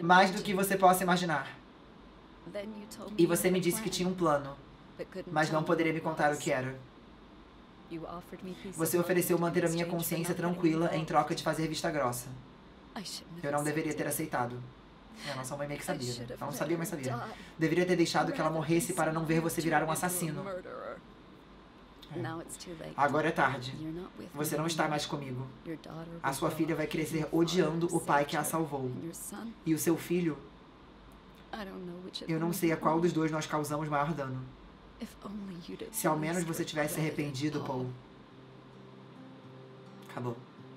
Mais do que você possa imaginar. E você me disse que tinha um plano, mas não poderia me contar o que era. Você ofereceu manter a minha consciência tranquila em troca de fazer vista grossa. Eu não deveria ter aceitado. A nossa mãe meio que sabia, né? Ela não sabia, mas sabia. Deveria ter deixado que ela morresse para não ver você virar um assassino. É. Agora é tarde. Você não está mais comigo. A sua filha vai crescer odiando o pai que a salvou. E o seu filho? Eu não sei a qual dos dois nós causamos maior dano. Se ao menos você tivesse arrependido, Paul. Acabou.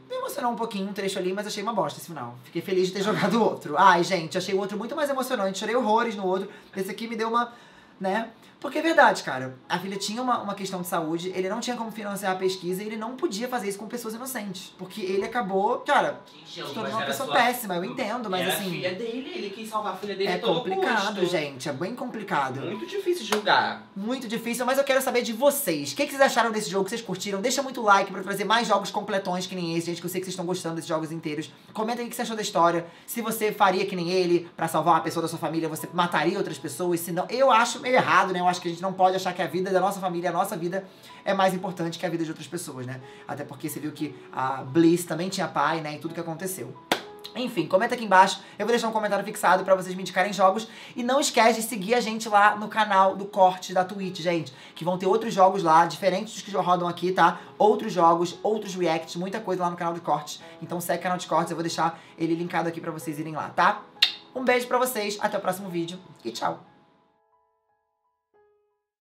Me emocionou um pouquinho um trecho ali, mas achei uma bosta esse final. Fiquei feliz de ter jogado o outro. Ai, gente, achei o outro muito mais emocionante. Chorei horrores no outro. Esse aqui me deu uma, né, Porque é verdade, cara, a filha tinha uma questão de saúde, ele não tinha como financiar a pesquisa e ele não podia fazer isso com pessoas inocentes. Porque ele acabou, cara, se tornou uma pessoa péssima, eu entendo, mas assim... a filha dele, ele quis salvar a filha dele. É complicado, gente, é bem complicado. Muito difícil julgar. Muito difícil, mas eu quero saber de vocês. O que vocês acharam desse jogo? Vocês curtiram? Deixa muito like pra eu trazer mais jogos completões que nem esse, gente, que eu sei que vocês estão gostando desses jogos inteiros. Comenta aí o que você achou da história, se você faria que nem ele pra salvar uma pessoa da sua família, você mataria outras pessoas, se não... Eu acho meio errado, né? Eu acho que a gente não pode achar que a vida da nossa família, a nossa vida, é mais importante que a vida de outras pessoas, né? Até porque você viu que a Bliss também tinha pai, né? E tudo que aconteceu. Enfim, comenta aqui embaixo. Eu vou deixar um comentário fixado pra vocês me indicarem jogos. E não esquece de seguir a gente lá no canal do Corte da Twitch, gente. Que vão ter outros jogos lá, diferentes dos que rodam aqui, tá? Outros jogos, outros reacts, muita coisa lá no canal de Cortes. Então segue o canal de Cortes, eu vou deixar ele linkado aqui pra vocês irem lá, tá? Um beijo pra vocês, até o próximo vídeo e tchau!